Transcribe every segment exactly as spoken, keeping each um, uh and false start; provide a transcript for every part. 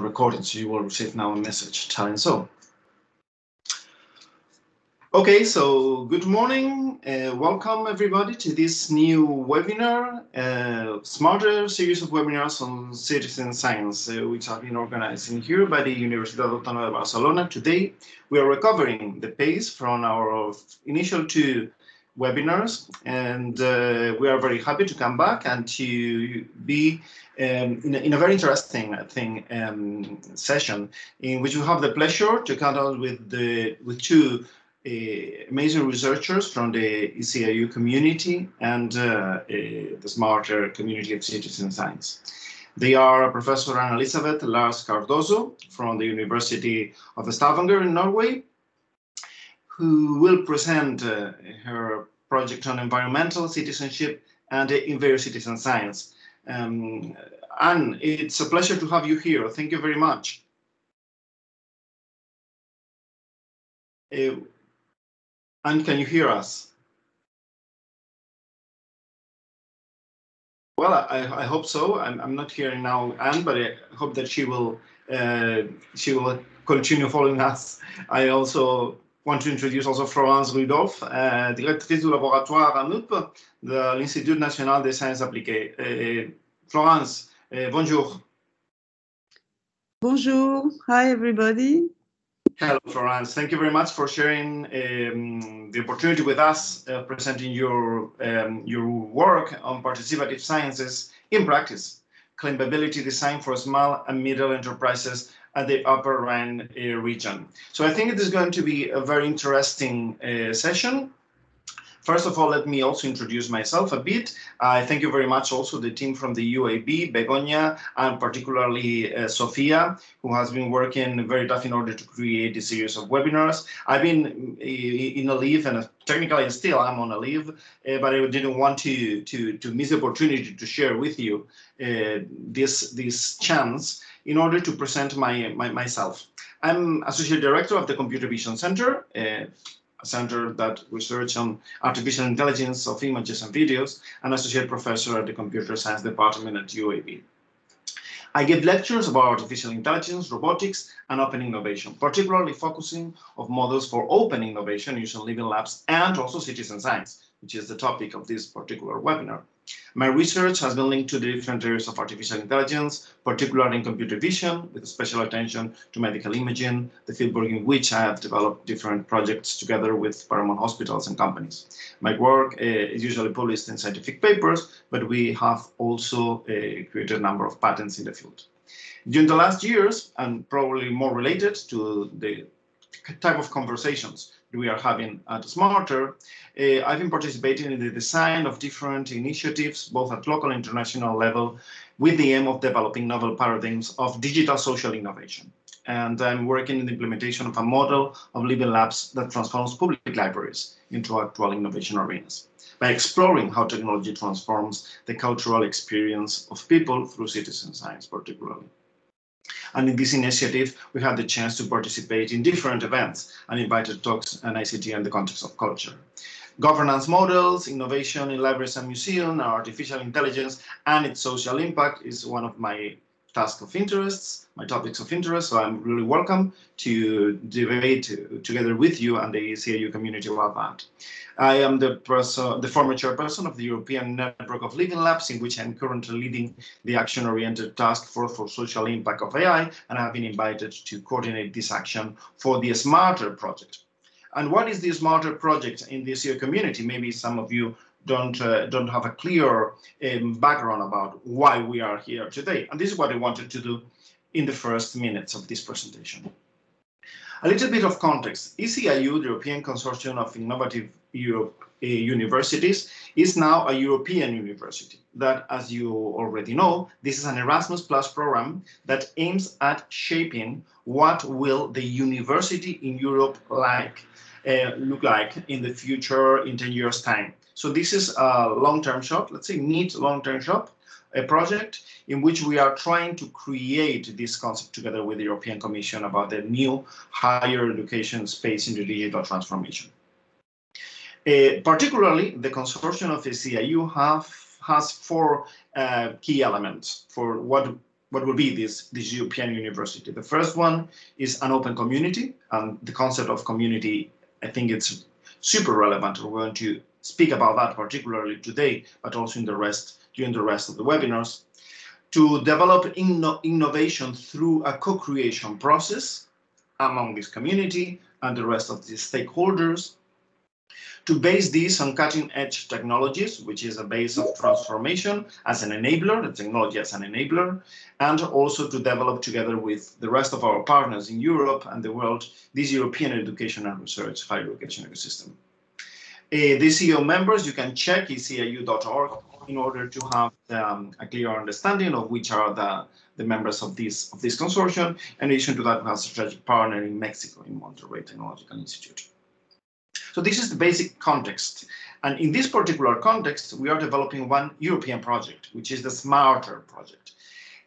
recording, so you will receive now a message telling so. Okay, so good morning. Uh, welcome everybody to this new webinar, uh, SMART-E R series of webinars on citizen science, uh, which have been organized in here by the Universitat Autònoma de Barcelona. Today, we are recovering the pace from our initial two webinars, and uh, we are very happy to come back and to be um, in, a, in a very interesting, I think, um, session in which we have the pleasure to count out with the with two Uh, amazing researchers from the E C I U community and uh, uh, the SMART-E R community of citizen science. They are Professor Anne Elisabeth Lars Cardozo from the University of Stavanger in Norway, who will present uh, her project on environmental citizenship and uh, EnviroCitizen science. Um, Anne, it's a pleasure to have you here. Thank you very much. Uh, Anne, can you hear us? Well, I, I hope so. I'm, I'm not hearing now Anne, but I hope that she will uh, she will continue following us. I also want to introduce also Florence Rudolf, uh, directrice du laboratoire A M U P, the l'Institut National des Sciences Appliquées. Uh, Florence, uh, bonjour. Bonjour. Hi, everybody. Hello, Florence. Thank you very much for sharing um, the opportunity with us, uh, presenting your um, your work on participative sciences in practice, Clim'Ability design for small and middle enterprises at the Upper Rhine uh, region. So I think it is going to be a very interesting uh, session. First of all, let me also introduce myself a bit. I uh, thank you very much also the team from the U A B, Begonia, and particularly uh, Sofia, who has been working very tough in order to create a series of webinars. I've been in a leave, and technically still I'm on a leave, uh, but I didn't want to, to, to miss the opportunity to share with you uh, this, this chance in order to present my, my myself. I'm Associate Director of the Computer Vision Center, uh, center that research on artificial intelligence of images and videos, and associate professor at the Computer Science Department at U A B. I give lectures about artificial intelligence, robotics, and open innovation, particularly focusing on models for open innovation using living labs and also citizen science, which is the topic of this particular webinar. My research has been linked to the different areas of artificial intelligence, particularly in computer vision, with special attention to medical imaging, the fieldwork in which I have developed different projects together with paramount hospitals and companies. My work uh, is usually published in scientific papers, but we have also uh, created a number of patents in the field. During the last years, and probably more related to the type of conversations we are having at SMART-E R, uh, I've been participating in the design of different initiatives, both at local and international level, with the aim of developing novel paradigms of digital social innovation. And I'm working in the implementation of a model of living labs that transforms public libraries into actual innovation arenas by exploring how technology transforms the cultural experience of people through citizen science, particularly. And in this initiative, we had the chance to participate in different events and invited talks on I C T in the context of culture. Governance models, innovation in libraries and museums, artificial intelligence, and its social impact is one of my tasks of interests, my topics of interest. So I'm really welcome to debate together with you and the E C I U community about that. I am the, person, the former chairperson of the European Network of Living Labs, in which I'm currently leading the action-oriented task force for social impact of A I, and I've been invited to coordinate this action for the SMART-E R project. And what is the SMART-E R project in the E C I U community? Maybe some of you don't uh, don't have a clear um, background about why we are here today. And this is what I wanted to do in the first minutes of this presentation. A little bit of context. E C I U, the European Consortium of Innovative Europe, uh, Universities, is now a European university that, as you already know, this is an Erasmus+ program that aims at shaping what will the university in Europe like uh, look like in the future in ten years' time. So this is a long-term shot, let's say mid long-term shot, a project in which we are trying to create this concept together with the European Commission about the new higher education space in the digital transformation. Uh, particularly, the consortium of E C I U have, has four uh, key elements for what what will be this, this European university. The first one is an open community, and the concept of community, I think it's super relevant. We're going to speak about that particularly today, but also in the rest, during the rest of the webinars. To develop inno innovation through a co-creation process among this community and the rest of the stakeholders. To base this on cutting-edge technologies, which is a base of transformation as an enabler, the technology as an enabler, and also to develop together with the rest of our partners in Europe and the world, this European education and research higher education ecosystem. Uh, the E C I U members, you can check E C I U dot org in order to have um, a clear understanding of which are the, the members of this, of this consortium. In addition to that, we have a strategic partner in Mexico, in Monterrey Technological Institute. So this is the basic context. And in this particular context, we are developing one European project, which is the SMART-ER project.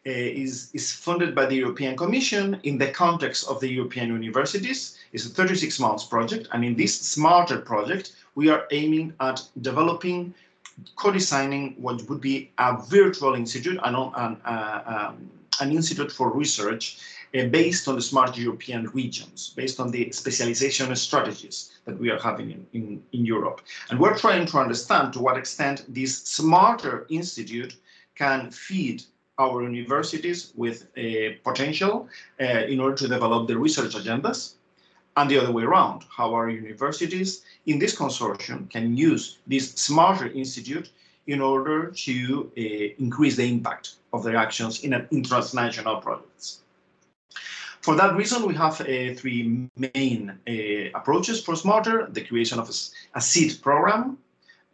Uh, is, is funded by the European Commission in the context of the European universities. It's a thirty-six month project. And in this SMART-ER project, we are aiming at developing, co-designing what would be a virtual institute, an, an, uh, um, an institute for research uh, based on the smart European regions, based on the specialization strategies that we are having in, in, in Europe. And we're trying to understand to what extent this SMART-ER institute can feed our universities with a potential uh, in order to develop the research agendas, and the other way around, how our universities in this consortium can use this SMART-ER institute in order to uh, increase the impact of their actions in, in transnational projects. For that reason, we have uh, three main uh, approaches for SMART-ER: the creation of a, a seed program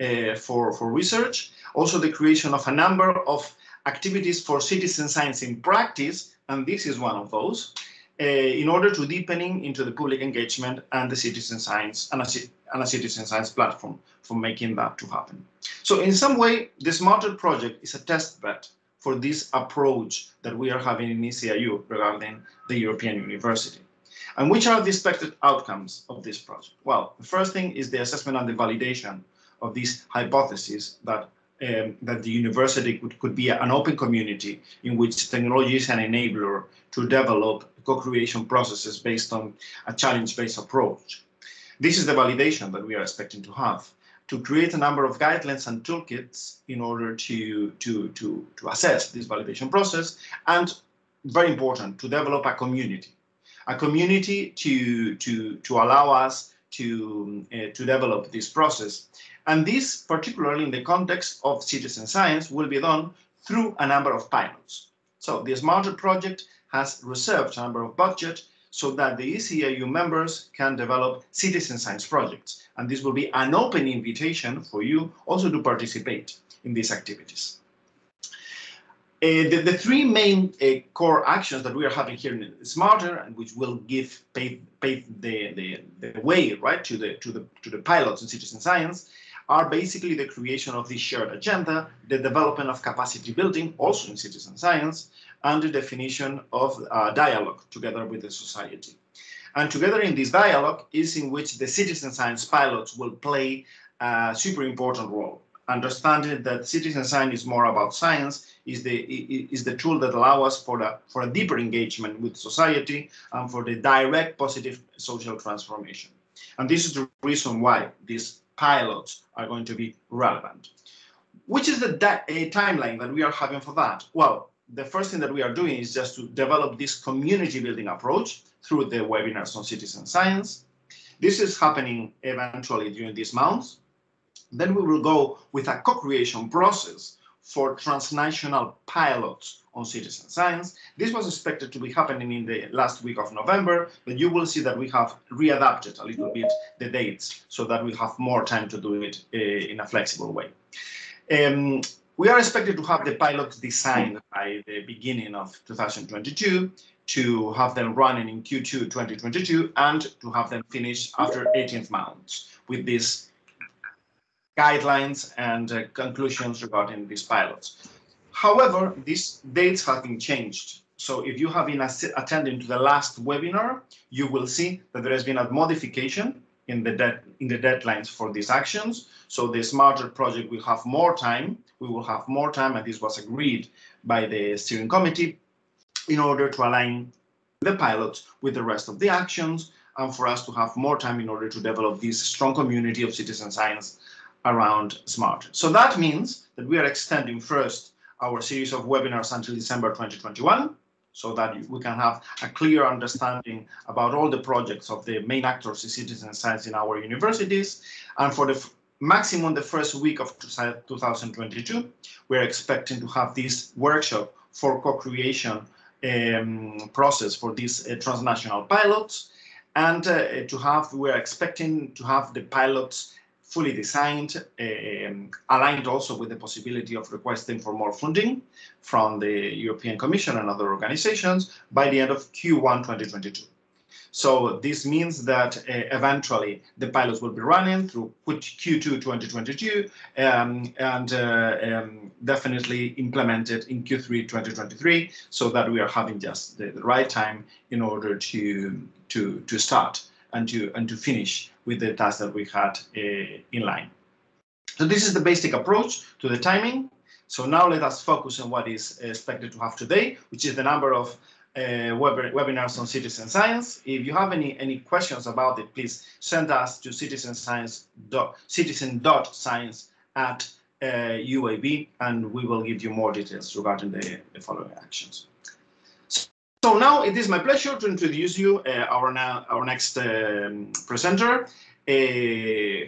uh, for, for research, also the creation of a number of activities for citizen science in practice, and this is one of those, uh, in order to deepening into the public engagement and the citizen science and a, and a citizen science platform for making that to happen. So in some way, the SMART-ER project is a test bed for this approach that we are having in E C I U regarding the European university. And which are the expected outcomes of this project? Well, the first thing is the assessment and the validation of these hypotheses that Um, that the university could, could be an open community in which technology is an enabler to develop co-creation processes based on a challenge-based approach. This is the validation that we are expecting to have, to create a number of guidelines and toolkits in order to, to, to, to assess this validation process, and, very important, to develop a community. A community to, to, to allow us to, uh, to develop this process. And this, particularly in the context of citizen science, will be done through a number of pilots. So the SMART-ER project has reserved a number of budget so that the E C I U members can develop citizen science projects. And this will be an open invitation for you also to participate in these activities. Uh, the, the three main uh, core actions that we are having here in SMART-ER, and which will give pave, pave the, the, the way right to the to the to the pilots in citizen science, are basically the creation of this shared agenda, the development of capacity building also in citizen science, and the definition of uh, dialogue together with the society. And together in this dialogue is in which the citizen science pilots will play a super important role. Understanding that citizen science is more about science is the is the tool that allows us for a for a deeper engagement with society and for the direct positive social transformation. And this is the reason why these pilots are going to be relevant. Which is the a timeline that we are having for that? Well, the first thing that we are doing is just to develop this community building approach through the webinars on citizen science. This is happening eventually during these months. Then we will go with a co-creation process for transnational pilots on citizen science. This was expected to be happening in the last week of November, but you will see that we have readapted a little bit the dates so that we have more time to do it uh, in a flexible way. Um, we are expected to have the pilots designed by the beginning of two thousand twenty-two, to have them running in Q two twenty twenty-two, and to have them finished after eighteen months with this guidelines and uh, conclusions regarding these pilots. However, these dates have been changed. So if you have been attending to the last webinar, you will see that there has been a modification in the, in the deadlines for these actions. So the SMART-ER project will have more time. We will have more time, and this was agreed by the steering committee in order to align the pilots with the rest of the actions and for us to have more time in order to develop this strong community of citizen science around SMART. So that means that we are extending first our series of webinars until December twenty twenty-one, so that we can have a clear understanding about all the projects of the main actors in citizen science in our universities. And for the maximum the first week of two thousand twenty-two, we're expecting to have this workshop for co-creation um, process for these uh, transnational pilots. And uh, to have, we're expecting to have the pilots fully designed, um, aligned also with the possibility of requesting for more funding from the European Commission and other organizations by the end of Q one twenty twenty-two. So this means that uh, eventually the pilots will be running through Q two twenty twenty-two um, and uh, um, definitely implemented in Q three twenty twenty-three, so that we are having just the, the right time in order to to to start and to and to finish with the task that we had uh, in line. So this is the basic approach to the timing. So now let us focus on what is expected to have today, which is the number of uh, web webinars on citizen science. If you have any, any questions about it, please send us to citizen dot science at U A B, and we will give you more details regarding the, the following actions. So now it is my pleasure to introduce you uh, our, now, our next um, presenter. Uh,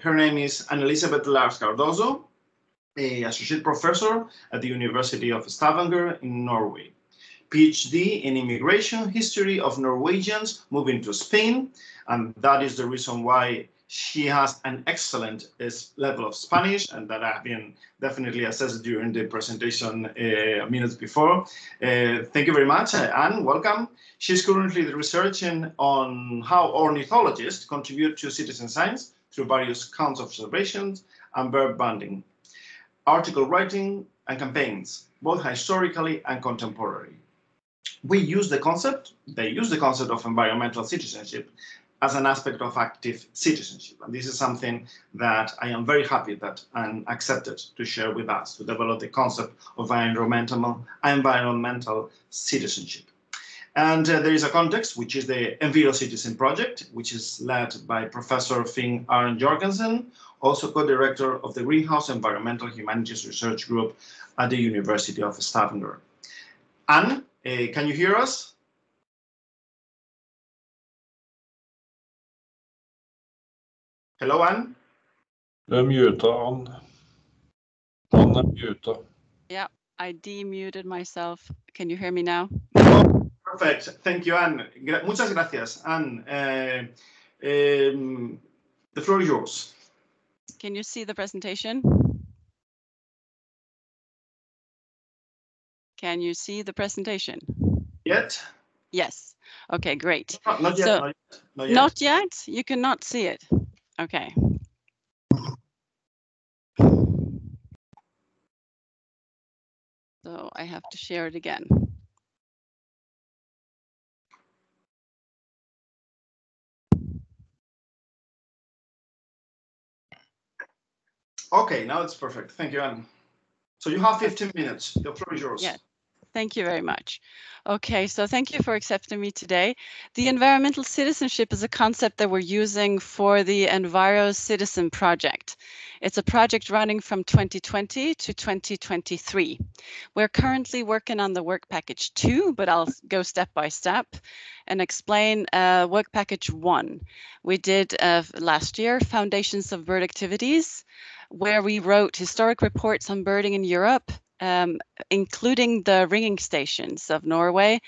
her name is Anne Elisabeth Lars Cardozo, an associate professor at the University of Stavanger in Norway. PhD in immigration history of Norwegians moving to Spain, and that is the reason why she has an excellent uh, level of Spanish, and that I've been definitely assessed during the presentation uh, minutes before. Uh, thank you very much, Anne. Welcome. She's currently researching on how ornithologists contribute to citizen science through various counts of observations and bird banding, article writing and campaigns, both historically and contemporary. We use the concept, they use the concept of environmental citizenship as an aspect of active citizenship. And this is something that I am very happy that Anne accepted to share with us, to develop the concept of environmental, environmental citizenship. And uh, there is a context, which is the EnviroCitizen project, which is led by Professor Finn Arne Jørgensen, also co-director of the Greenhouse Environmental Humanities Research Group at the University of Stavanger. Anne, uh, can you hear us? Hello, Anne. They're muted, Anne. Anne, muted. Yeah, I demuted myself. Can you hear me now? Oh, perfect. Thank you, Anne. Gra Muchas gracias, Anne. Uh, um, the floor is yours. Can you see the presentation? Can you see the presentation? Yet? Yes. OK, great. No, not, yet, so, not, yet, not yet. Not yet? You cannot see it. Okay. So I have to share it again. Okay, now it's perfect. Thank you, Anne. So you have fifteen minutes. The floor is yours. Yeah. Thank you very much. Okay, so thank you for accepting me today. The environmental citizenship is a concept that we're using for the EnviroCitizen project. It's a project running from twenty twenty to twenty twenty-three. We're currently working on the work package two, but I'll go step by step and explain uh, work package one. We did uh, last year, Foundations of Bird Activities, where we wrote historic reports on birding in Europe, Um, including the ringing stations of Norway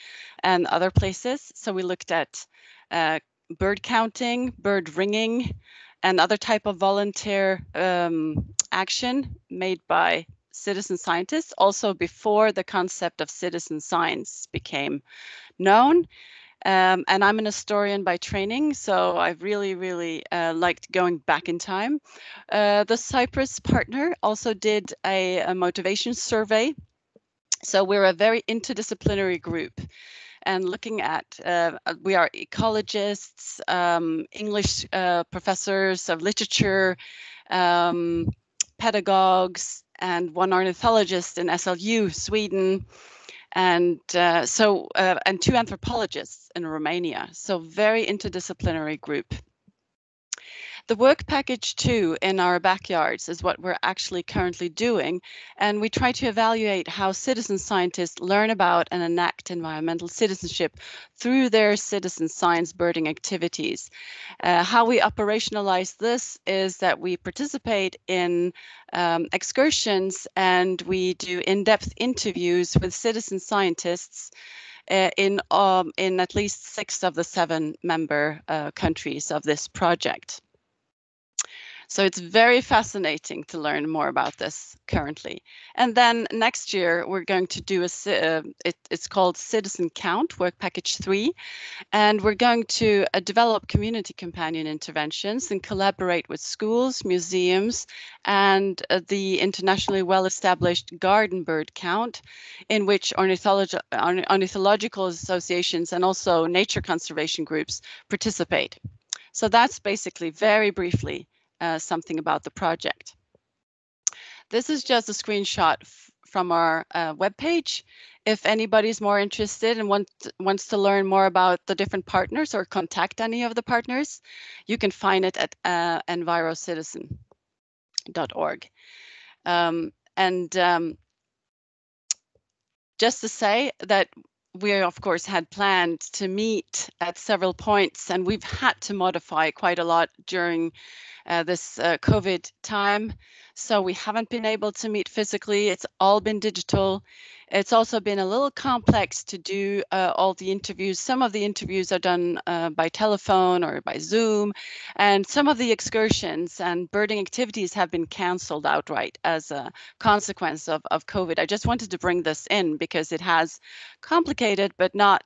and other places. So we looked at uh, bird counting, bird ringing, and other type of volunteer um, action made by citizen scientists, also before the concept of citizen science became known. Um, and I'm an historian by training, so I've really, really uh, liked going back in time. Uh, the Cyprus partner also did a, a motivation survey. So we're a very interdisciplinary group and looking at, uh, we are ecologists, um, English uh, professors of literature, um, pedagogues, and one ornithologist in S L U, Sweden. and uh, so uh, and two anthropologists in Romania. So very interdisciplinary group. The work package two in our backyards is what we're actually currently doing, and we try to evaluate how citizen scientists learn about and enact environmental citizenship through their citizen science birding activities. Uh, how we operationalize this is that we participate in um, excursions, and we do in-depth interviews with citizen scientists Uh, in, um, in at least six of the seven member uh, countries of this project. So it's very fascinating to learn more about this currently. And then next year we're going to do a, uh, it, it's called Citizen Count, Work Package three, and we're going to uh, develop community companion interventions and collaborate with schools, museums, and uh, the internationally well-established Garden Bird Count, in which ornithologi- ornithological associations and also nature conservation groups participate. So that's basically, very briefly, uh, something about the project. This is just a screenshot from our uh, webpage. If anybody's more interested and want, wants to learn more about the different partners or contact any of the partners, you can find it at uh, EnviroCitizen. dot org um, and um, just to say that we of course had planned to meet at several points, and we've had to modify quite a lot during uh, this uh, COVID time, so we haven't been able to meet physically. It's all been digital. It's also been a little complex to do uh, all the interviews. Some of the interviews are done uh, by telephone or by Zoom, and some of the excursions and birding activities have been cancelled outright as a consequence of, of COVID. I just wanted to bring this in because it has complicated, but not,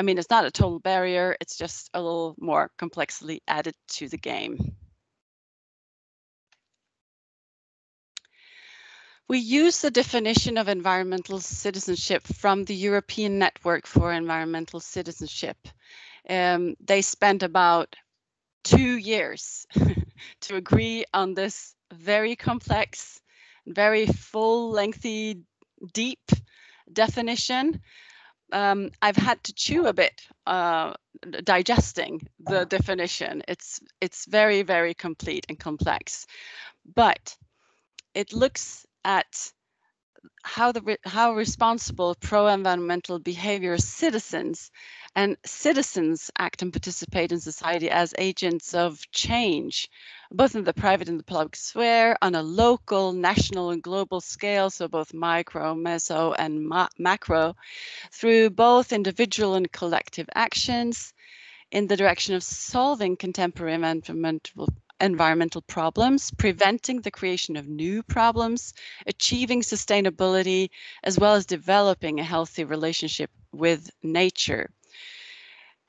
I mean, it's not a total barrier. It's just a little more complexity added to the game. We use the definition of environmental citizenship from the European Network for Environmental Citizenship. Um, they spent about two years to agree on this very complex, very full, lengthy, deep definition. Um, I've had to chew a bit uh, digesting the definition. It's, it's very, very complete and complex, but it looks at how the how responsible pro-environmental behavior citizens and citizens act and participate in society as agents of change, both in the private and the public sphere, on a local, national and global scale, so both micro, meso and ma macro, through both individual and collective actions in the direction of solving contemporary environmental environmental problems, preventing the creation of new problems, achieving sustainability, as well as developing a healthy relationship with nature.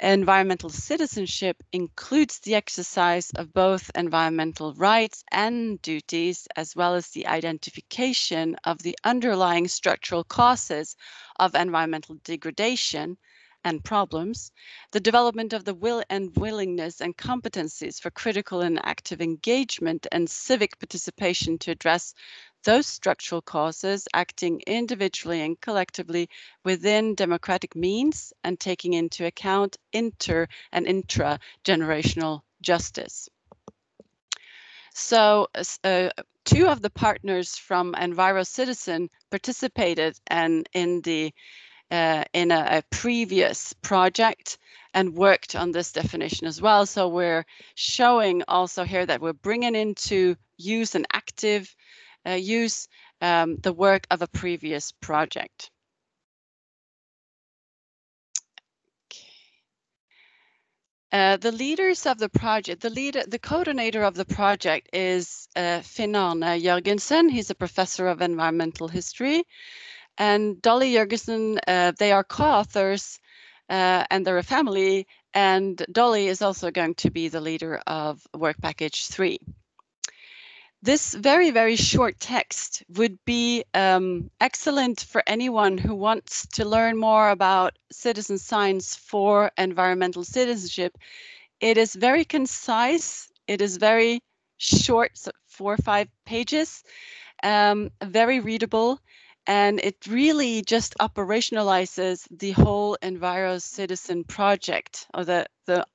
Environmental citizenship includes the exercise of both environmental rights and duties, as well as the identification of the underlying structural causes of environmental degradation and problems, the development of the will and willingness and competencies for critical and active engagement and civic participation to address those structural causes, acting individually and collectively within democratic means, and taking into account inter and intra-generational justice. So uh, two of the partners from EnviroCitizen participated and in the Uh, in a, a previous project and worked on this definition as well. So we're showing also here that we're bringing into use and active uh, use um, the work of a previous project. Uh, the leaders of the project, the leader, the coordinator of the project is uh, Finn Arne Jørgensen. He's a professor of environmental history. And Dolly Jørgensen, uh, they are co-authors uh, and they're a family, and Dolly is also going to be the leader of Work Package three. This very, very short text would be um, excellent for anyone who wants to learn more about citizen science for environmental citizenship. It is very concise, it is very short, so four or five pages, um, very readable. And it really just operationalizes the whole EnviroCitizen project, or the, the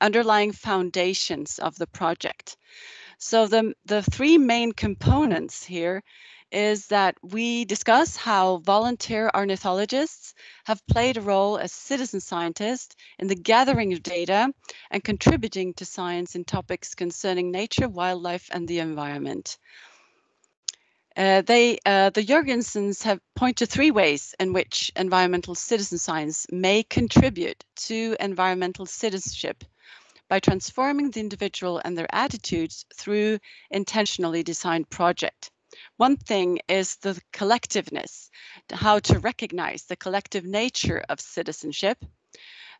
underlying foundations of the project. So the, the three main components here is that we discuss how volunteer ornithologists have played a role as citizen scientists in the gathering of data and contributing to science in topics concerning nature, wildlife, and the environment. Uh, they, uh, the Jørgensens have pointed to three ways in which environmental citizen science may contribute to environmental citizenship by transforming the individual and their attitudes through intentionally designed projects. One thing is the collectiveness, how to recognize the collective nature of citizenship.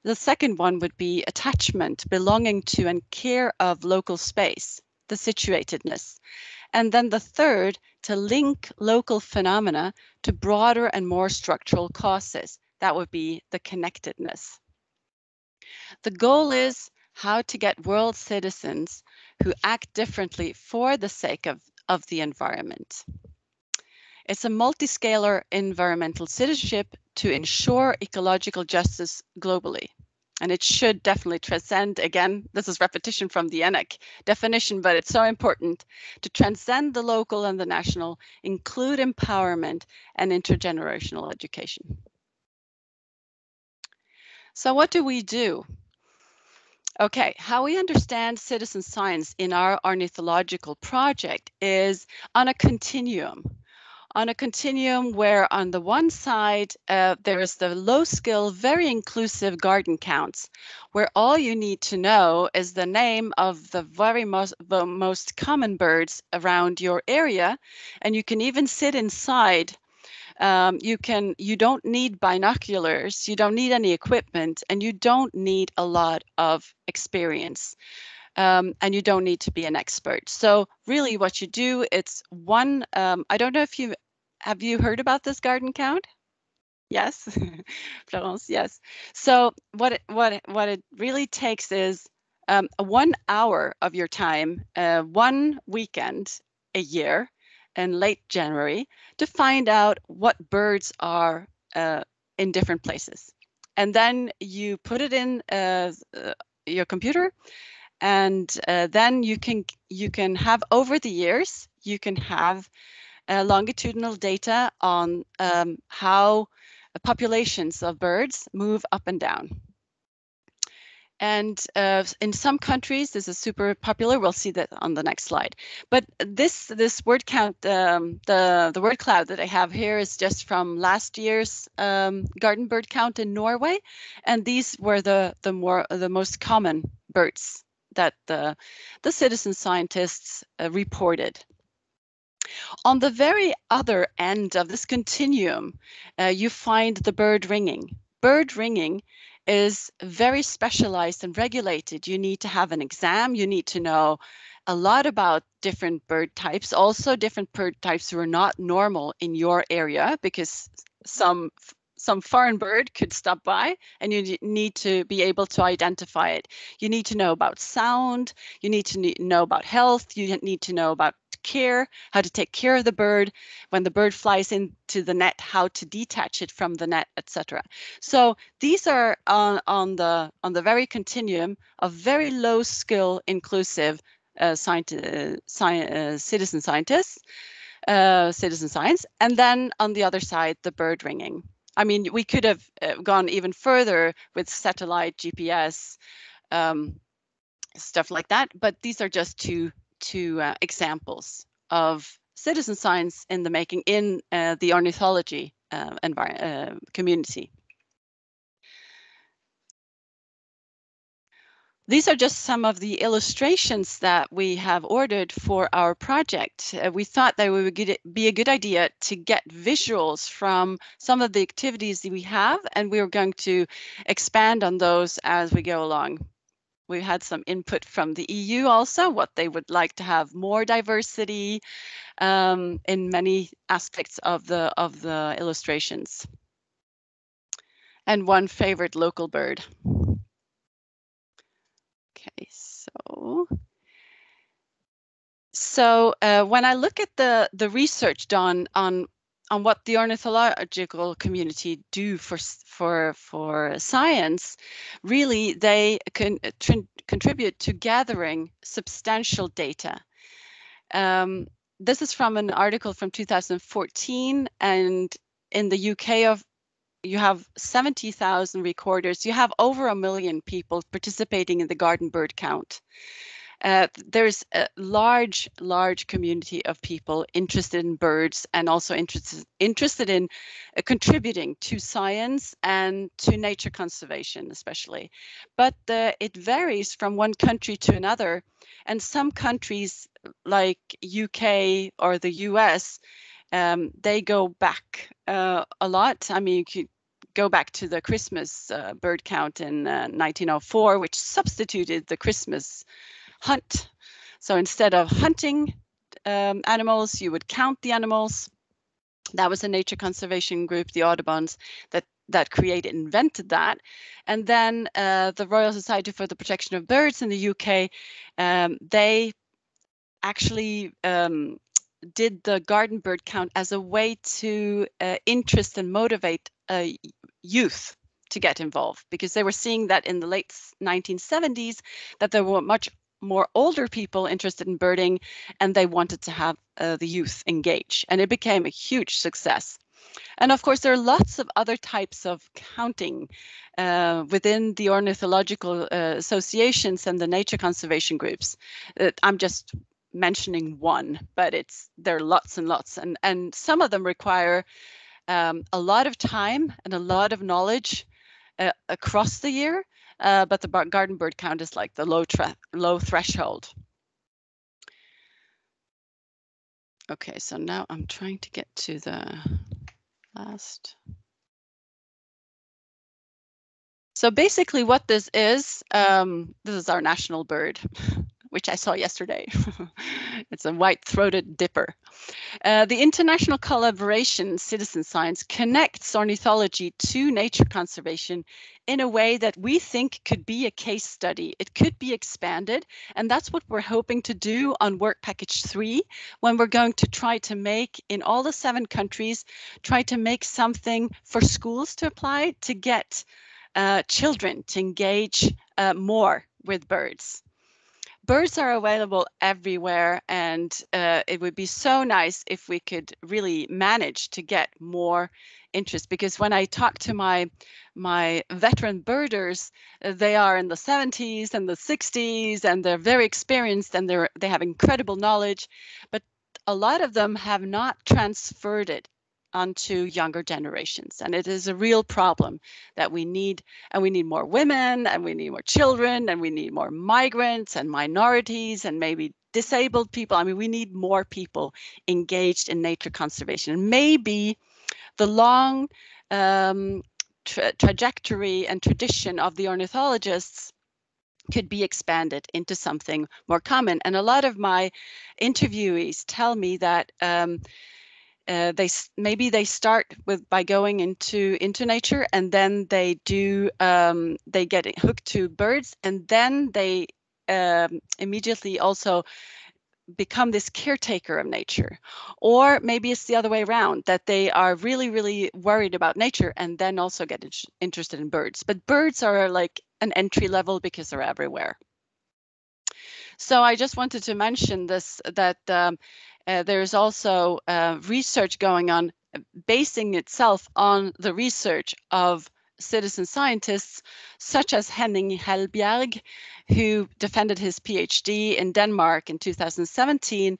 The second one would be attachment, belonging to and care of local space, the situatedness. And then the third, to link local phenomena to broader and more structural causes. That would be the connectedness. The goal is how to get world citizens who act differently for the sake of, of the environment. It's a multiscalar environmental citizenship to ensure ecological justice globally. And it should definitely transcend, again, this is repetition from the E N E C definition, but it's so important, to transcend the local and the national, include empowerment and intergenerational education. So what do we do? Okay, how we understand citizen science in our ornithological project is on a continuum. On a continuum where on the one side, uh, there is the low skill, very inclusive garden counts, where all you need to know is the name of the very most, the most common birds around your area. And you can even sit inside. Um, you can, you don't need binoculars, you don't need any equipment, and you don't need a lot of experience. Um, and you don't need to be an expert. So really what you do, it's one, um, I don't know if you, have you heard about this garden count? Yes, Florence, yes. So what it, what it, what it really takes is um, one hour of your time, uh, one weekend a year in late January to find out what birds are uh, in different places. And then you put it in uh, your computer. And uh, then you can you can have over the years you can have uh, longitudinal data on um, how populations of birds move up and down. And uh, in some countries this is super popular. We'll see that on the next slide. But this this word count, um, the the word cloud that I have here is just from last year's um, Garden Bird Count in Norway, and these were the the more the most common birds that the, the citizen scientists uh, reported. On the very other end of this continuum, uh, you find the bird ringing. Bird ringing is very specialized and regulated. You need to have an exam. You need to know a lot about different bird types, also different bird types who are not normal in your area, because some Some foreign bird could stop by, and you need to be able to identify it. You need to know about sound, you need to know about health, you need to know about care, how to take care of the bird, when the bird flies into the net, how to detach it from the net, et cetera. So these are on, on, the, on the very continuum of very low skill, inclusive uh, scienti- uh, sci uh, citizen scientists, uh, citizen science, and then on the other side, the bird ringing. I mean, we could have gone even further with satellite G P S, um, stuff like that, but these are just two, two uh, examples of citizen science in the making in uh, the ornithology uh, environment, uh, community. These are just some of the illustrations that we have ordered for our project. Uh, we thought that it would be a good idea to get visuals from some of the activities that we have, and we are going to expand on those as we go along. We've had some input from the E U also, what they would like to have more diversity um, in many aspects of the, of the illustrations. And one favorite local bird. Okay, so, so uh, when I look at the, the research done on, on what the ornithological community do for for for science, really they can contribute to gathering substantial data. Um, this is from an article from two thousand fourteen, and in the U K of you have seventy thousand recorders. You have over a million people participating in the Garden Bird Count. Uh, there's a large, large community of people interested in birds and also interested, interested in uh, contributing to science and to nature conservation especially. But uh, it varies from one country to another. And some countries like U K or the U S, um, they go back uh, a lot. I mean, you could go back to the Christmas uh, bird count in uh, nineteen oh four, which substituted the Christmas hunt. So instead of hunting um, animals, you would count the animals. That was a nature conservation group, the Audubons, that that created and invented that. And then uh, the Royal Society for the Protection of Birds in the U K, um, they actually um, did the Garden Bird Count as a way to uh, interest and motivate uh, youth to get involved, because they were seeing that in the late nineteen seventies that there were much more older people interested in birding, and they wanted to have uh, the youth engage, and it became a huge success. And of course, there are lots of other types of counting uh, within the ornithological uh, associations and the nature conservation groups. Uh, I'm just mentioning one, but it's there are lots and lots, and and some of them require um, a lot of time and a lot of knowledge uh, across the year. Uh, but the bar garden bird count is like the low, low threshold. Okay, so now I'm trying to get to the last. So basically what this is, um, this is our national bird, which I saw yesterday. It's a white-throated dipper. Uh, the international collaboration citizen science connects ornithology to nature conservation in a way that we think could be a case study. It could be expanded, and that's what we're hoping to do on work package three, when we're going to try to make, in all the seven countries, try to make something for schools to apply to get uh, children to engage uh, more with birds. Birds are available everywhere, and uh, it would be so nice if we could really manage to get more interest, because when I talk to my my veteran birders, uh, they are in the seventies and the sixties, and they're very experienced, and they're they have incredible knowledge, but a lot of them have not transferred it onto younger generations, and it is a real problem that we need, and we need more women, and we need more children, and we need more migrants and minorities and maybe disabled people. I mean, we need more people engaged in nature conservation, and maybe the long um, tra trajectory and tradition of the ornithologists could be expanded into something more common. And a lot of my interviewees tell me that um, Uh, they maybe they start with by going into into nature, and then they do um, they get hooked to birds, and then they um, immediately also become this caretaker of nature. Or maybe it's the other way around, that they are really really worried about nature and then also get in interested in birds. But birds are like an entry level because they're everywhere. So I just wanted to mention this, that um, Uh, there is also uh, research going on, basing itself on the research of citizen scientists such as Henning Helbjerg, who defended his PhD in Denmark in two thousand seventeen,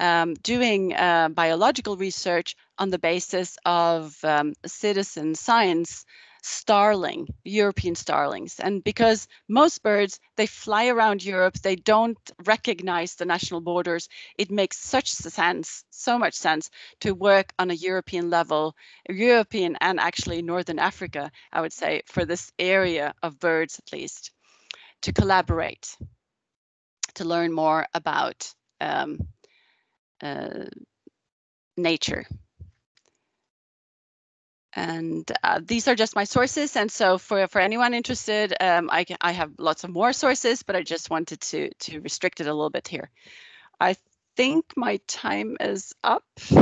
um, doing uh, biological research on the basis of um, citizen science starling, European starlings. And because most birds, they fly around Europe, they don't recognize the national borders, it makes such sense, so much sense to work on a European level, European and actually Northern Africa, I would say, for this area of birds at least, to collaborate, to learn more about um, uh, nature. And uh, these are just my sources, and so for for anyone interested, um, I can, I have lots of more sources, but I just wanted to to restrict it a little bit here. I think my time is up.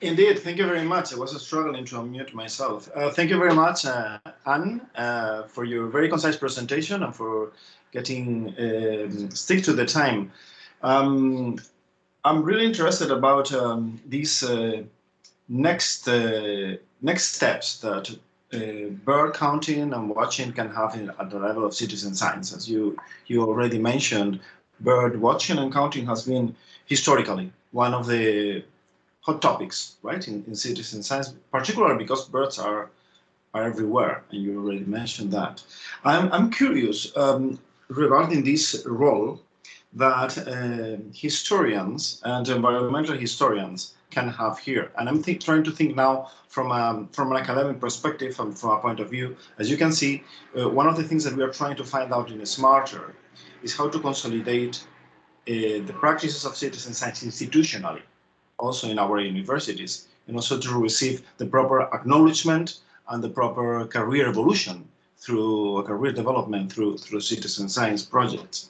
Indeed, thank you very much. I was struggling to unmute myself. Uh, thank you very much, uh, Anne, uh, for your very concise presentation and for getting uh, stick to the time. Um, I'm really interested about um, these uh, next uh, next steps that uh, bird counting and watching can have in, at the level of citizen science. As you you already mentioned, bird watching and counting has been historically one of the hot topics, right, in, in citizen science, particularly because birds are are everywhere, and you already mentioned that. I'm, I'm curious um, regarding this role that uh, historians and environmental historians can have here. And I'm think, trying to think now from, um, from an academic perspective and from a point of view. As you can see, uh, one of the things that we are trying to find out in SMART-ER is how to consolidate uh, the practices of citizen science institutionally, also in our universities, and also to receive the proper acknowledgement and the proper career evolution through career development through through citizen science projects.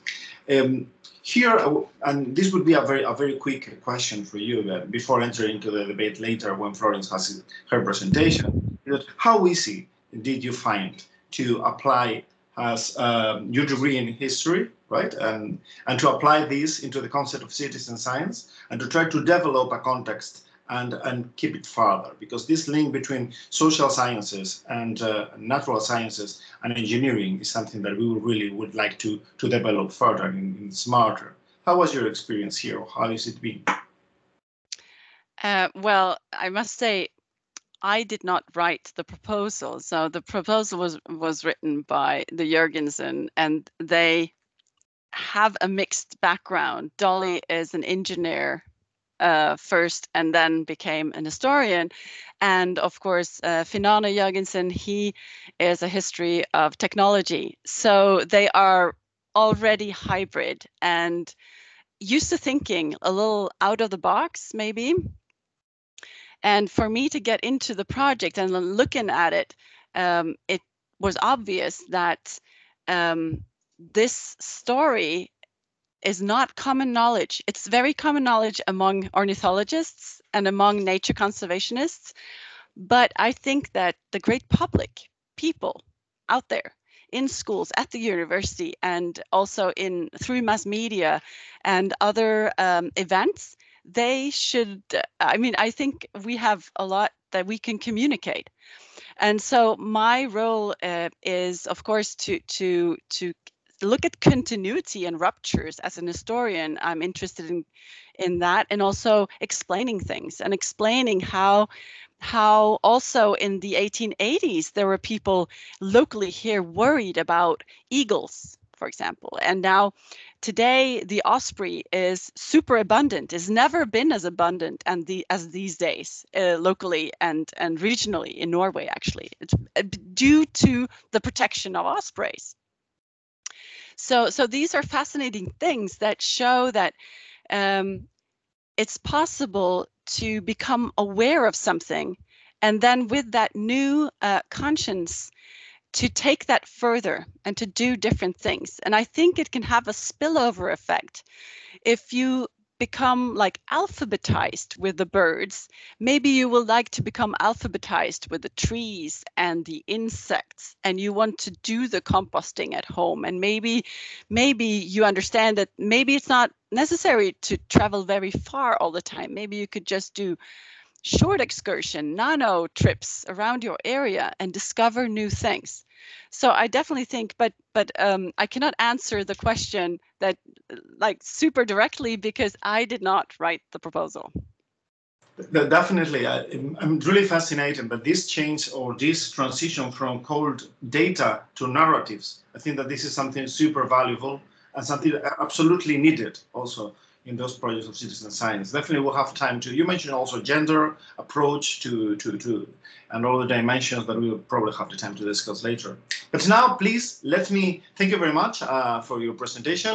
Um, here, and this would be a very a very quick question for you uh, before entering into the debate later when Florence has her presentation. How easy did you find to apply as uh, your degree in history, right, and and to apply this into the concept of citizen science and to try to develop a context and and keep it further, because this link between social sciences and uh, natural sciences and engineering is something that we really would like to to develop further in, in SMART-ER. How was your experience here? How has it been? Uh, well, I must say, I did not write the proposal. So the proposal was was written by the Jørgensen, and they have a mixed background. Dolly is an engineer Uh, first, and then became an historian, and of course uh, Finn Arne Jørgensen, he is a history of technology. So they are already hybrid and used to thinking a little out of the box, maybe. And for me to get into the project and looking at it, um, it was obvious that um, this story is not common knowledge. It's very common knowledge among ornithologists and among nature conservationists, but I think that the great public, people out there in schools, at the university, and also in through mass media and other um, events, they should, I mean, I think we have a lot that we can communicate. And so my role uh, is, of course, to to to look at continuity and ruptures. As an historian, I'm interested in in that, and also explaining things and explaining how how also in the eighteen eighties there were people locally here worried about eagles, for example, and now today the osprey is super abundant, is never been as abundant and the as these days uh, locally and and regionally in Norway, actually. It's due to the protection of ospreys. So, so these are fascinating things that show that um, it's possible to become aware of something, and then with that new uh, conscience to take that further and to do different things. And I think it can have a spillover effect. If you become like alphabetized with the birds, maybe you will like to become alphabetized with the trees and the insects, and you want to do the composting at home. And maybe maybe you understand that maybe it's not necessary to travel very far all the time. Maybe you could just do short excursion, nano trips around your area and discover new things. So I definitely think, but but um, I cannot answer the question that like super directly because I did not write the proposal. Definitely, I, I'm really fascinated by this change or this transition from cold data to narratives. I think that this is something super valuable and something absolutely needed also in those projects of citizen science. Definitely we'll have time to, you mentioned also gender approach to, to, to and all the dimensions that we will probably have the time to discuss later. But now, please, let me thank you very much uh, for your presentation.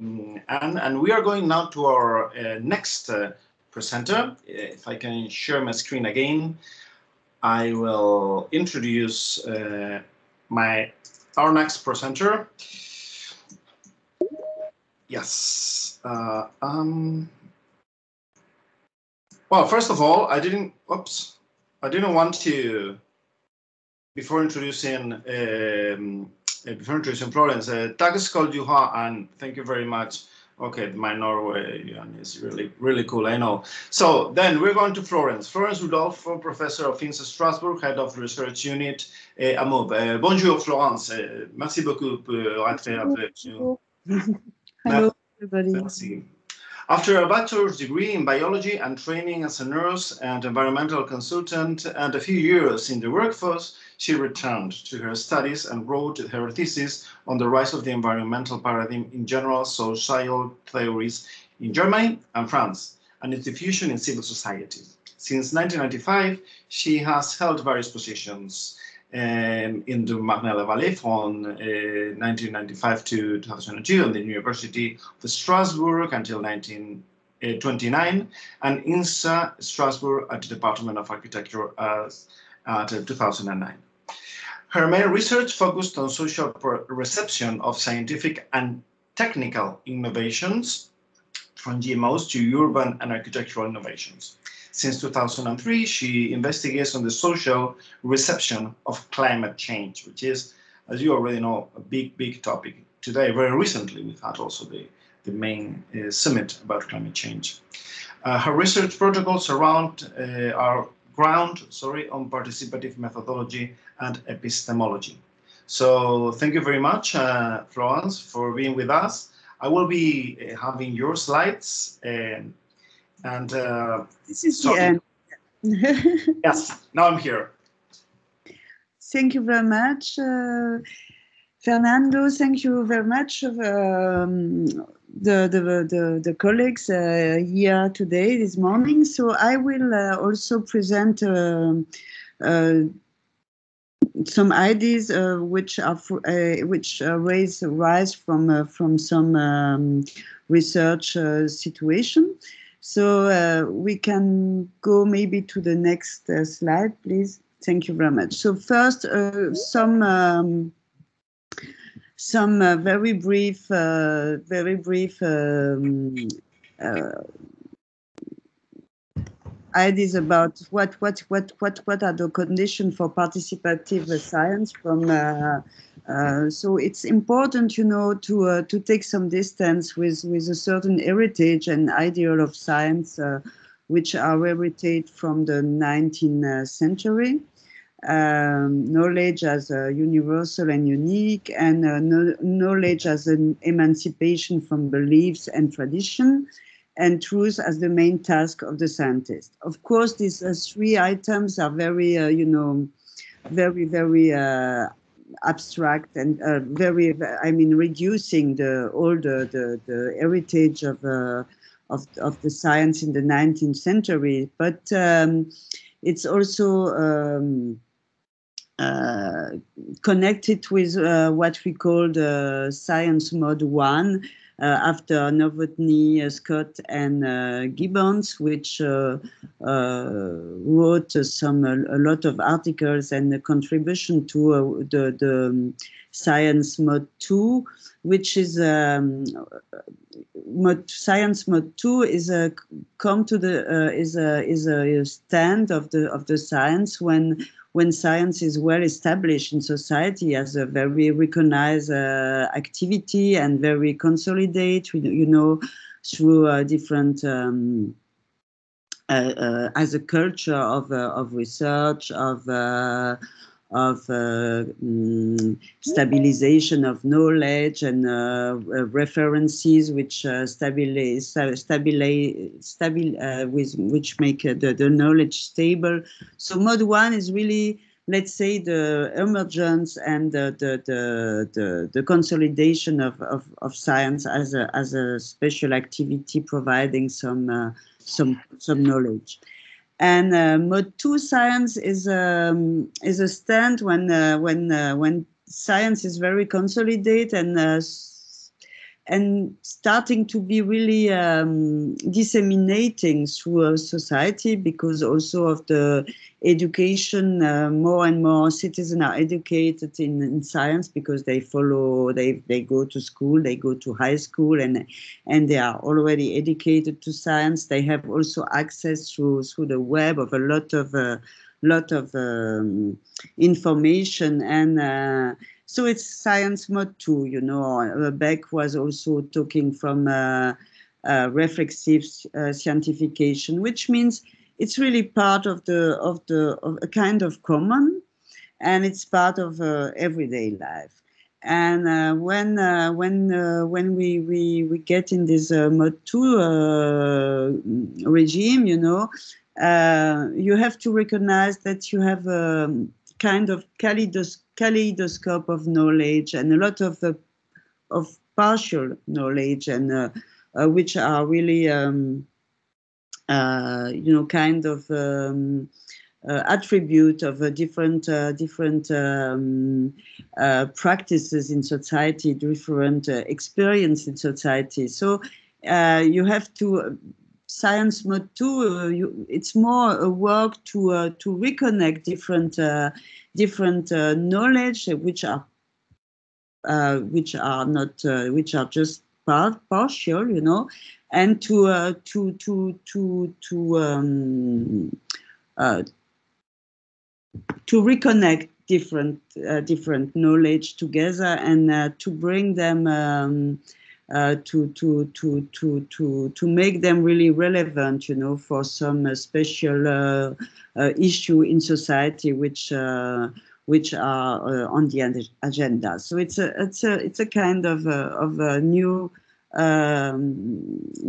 Mm, and, and we are going now to our uh, next uh, presenter. If I can share my screen again, I will introduce uh, my our next presenter. Yes. Uh, um, Well, first of all, I didn't, oops, I didn't want to, before introducing, um, before introducing Florence, tak skal du ha, and thank you very much. Okay, my Norwegian is really, really cool, I know. So then we're going to Florence. Florence Rudolf, professor of INSA Strasbourg, head of research unit, uh, A M U P. Uh, bonjour, Florence. Uh, merci beaucoup pour rentrer avec nous. Hello, everybody. Merci. After a bachelor's degree in biology and training as a nurse and environmental consultant and a few years in the workforce, she returned to her studies and wrote her thesis on the rise of the environmental paradigm in general social theories in Germany and France, and its diffusion in civil society. Since nineteen ninety-five, she has held various positions Um, in the Marne-la-Vallée from uh, nineteen ninety-five to two thousand two on the University of Strasbourg until nineteen twenty-nine, and INSA Strasbourg at the Department of Architecture as at two thousand nine. Her main research focused on social reception of scientific and technical innovations, from G M Os to urban and architectural innovations. Since two thousand three, she investigates on the social reception of climate change, which is, as you already know, a big, big topic. Today, very recently, we've had also the, the main uh, summit about climate change. Uh, her research protocols around uh, are ground, sorry, on participative methodology and epistemology. So thank you very much, uh, Florence, for being with us. I will be uh, having your slides. Uh, And uh, this is the end. Yes, now I'm here. Thank you very much, uh, Fernando. Thank you very much of um, the, the the the colleagues uh, here today this morning. So I will uh, also present uh, uh, some ideas uh, which are uh, which uh, raise rise from uh, from some um, research uh, situation. So uh, we can go maybe to the next uh, slide, please. Thank you very much. So first, uh, some um, some uh, very brief, uh, very brief um, uh, ideas about what what what what what are the conditions for participative uh, science from. Uh, Uh, so it's important, you know, to uh, to take some distance with with a certain heritage and ideal of science, uh, which are heritage from the nineteenth century. Um, knowledge as uh, universal and unique, and uh, no, knowledge as an emancipation from beliefs and tradition, and truth as the main task of the scientist. Of course, these uh, three items are very, uh, you know, very very. Uh, abstract and uh, very, I mean, reducing the all the, the, the heritage of, uh, of of the science in the nineteenth century. But um, it's also um, uh, connected with uh, what we call the science mode one uh, after Novotny, uh, Scott, and uh, Gibbons, which uh, uh, wrote uh, some a, a lot of articles and a contribution to uh, the, the um, science mode two, which is um, mode, science mode two is a come to the uh, is a is a stand of the of the science when. When science is well established in society as a very recognized uh, activity and very consolidated, you know, through uh, different um, uh, uh, as a culture of uh, of research of. Uh, of uh, um, stabilization of knowledge and uh, uh, references which uh, stabilize, uh, stabilize, stabil, uh, with, which make uh, the, the knowledge stable. So mode one is really, let's say, the emergence and the, the, the, the, the consolidation of, of, of science as a, as a special activity providing some, uh, some, some knowledge. And uh, mode two science is um, is a stand when uh, when uh, when science is very consolidated and uh, and starting to be really um, disseminating through society, because also of the education, uh, more and more citizens are educated in, in science, because they follow, they, they go to school, they go to high school, and and they are already educated to science. They have also access through, through the web of a lot of, uh, lot of um, information, and uh, so it's science mode too, you know. Beck was also talking from uh, uh, reflexive uh, scientification, which means it's really part of the of the of a kind of common, and it's part of uh, everyday life. And uh, when uh, when uh, when we, we we get in this uh, mode two uh, regime, you know, uh, you have to recognize that you have a kind of kaleidoscope. kaleidoscope of knowledge, and a lot of uh, of partial knowledge, and uh, uh, which are really um, uh, you know, kind of um, uh, attribute of uh, different uh, different um, uh, practices in society, different uh, experience in society. So uh, you have to uh, science mode two. Uh, you, it's more a work to uh, to reconnect different. Uh, Different uh, knowledge, which are, uh, which are not, uh, which are just part partial, you know, and to uh, to to to to um, uh, to reconnect different uh, different knowledge together, and uh, to bring them um, uh, to to to to to to make them really relevant, you know, for some uh, special. Uh, Uh, issue in society, which uh, which are uh, on the agenda. So it's a it's a it's a kind of a, of a new um,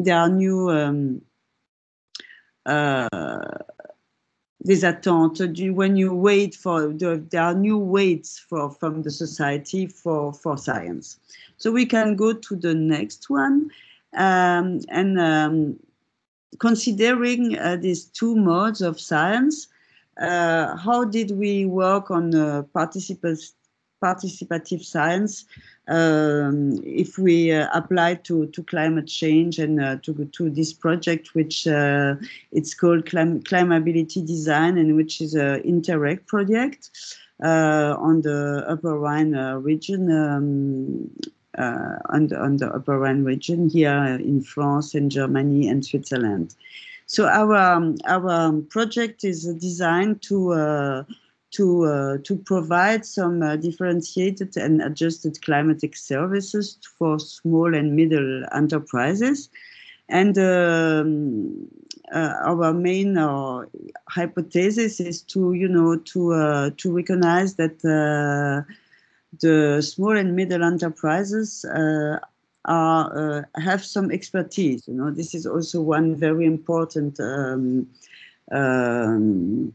there are new um, uh, des attentes. When you wait for the, there are new waits for from the society for for science. So we can go to the next one, um, and. Um, Considering uh, these two modes of science, uh, how did we work on uh, participative participative science um, if we uh, apply to to climate change and uh, to to this project, which uh, it's called Clim Clim'Ability Design, and which is an Interreg project uh, on the Upper Rhine uh, region. Um, Uh, on, the, on the Upper Rhine region here in France and Germany and Switzerland. So our um, our project is designed to uh, to uh, to provide some uh, differentiated and adjusted climatic services for small and middle enterprises, and um, uh, our main uh, hypothesis is to you know to uh, to recognize that. Uh, The small and middle enterprises uh, are uh, have some expertise. You know, this is also one very important um, um,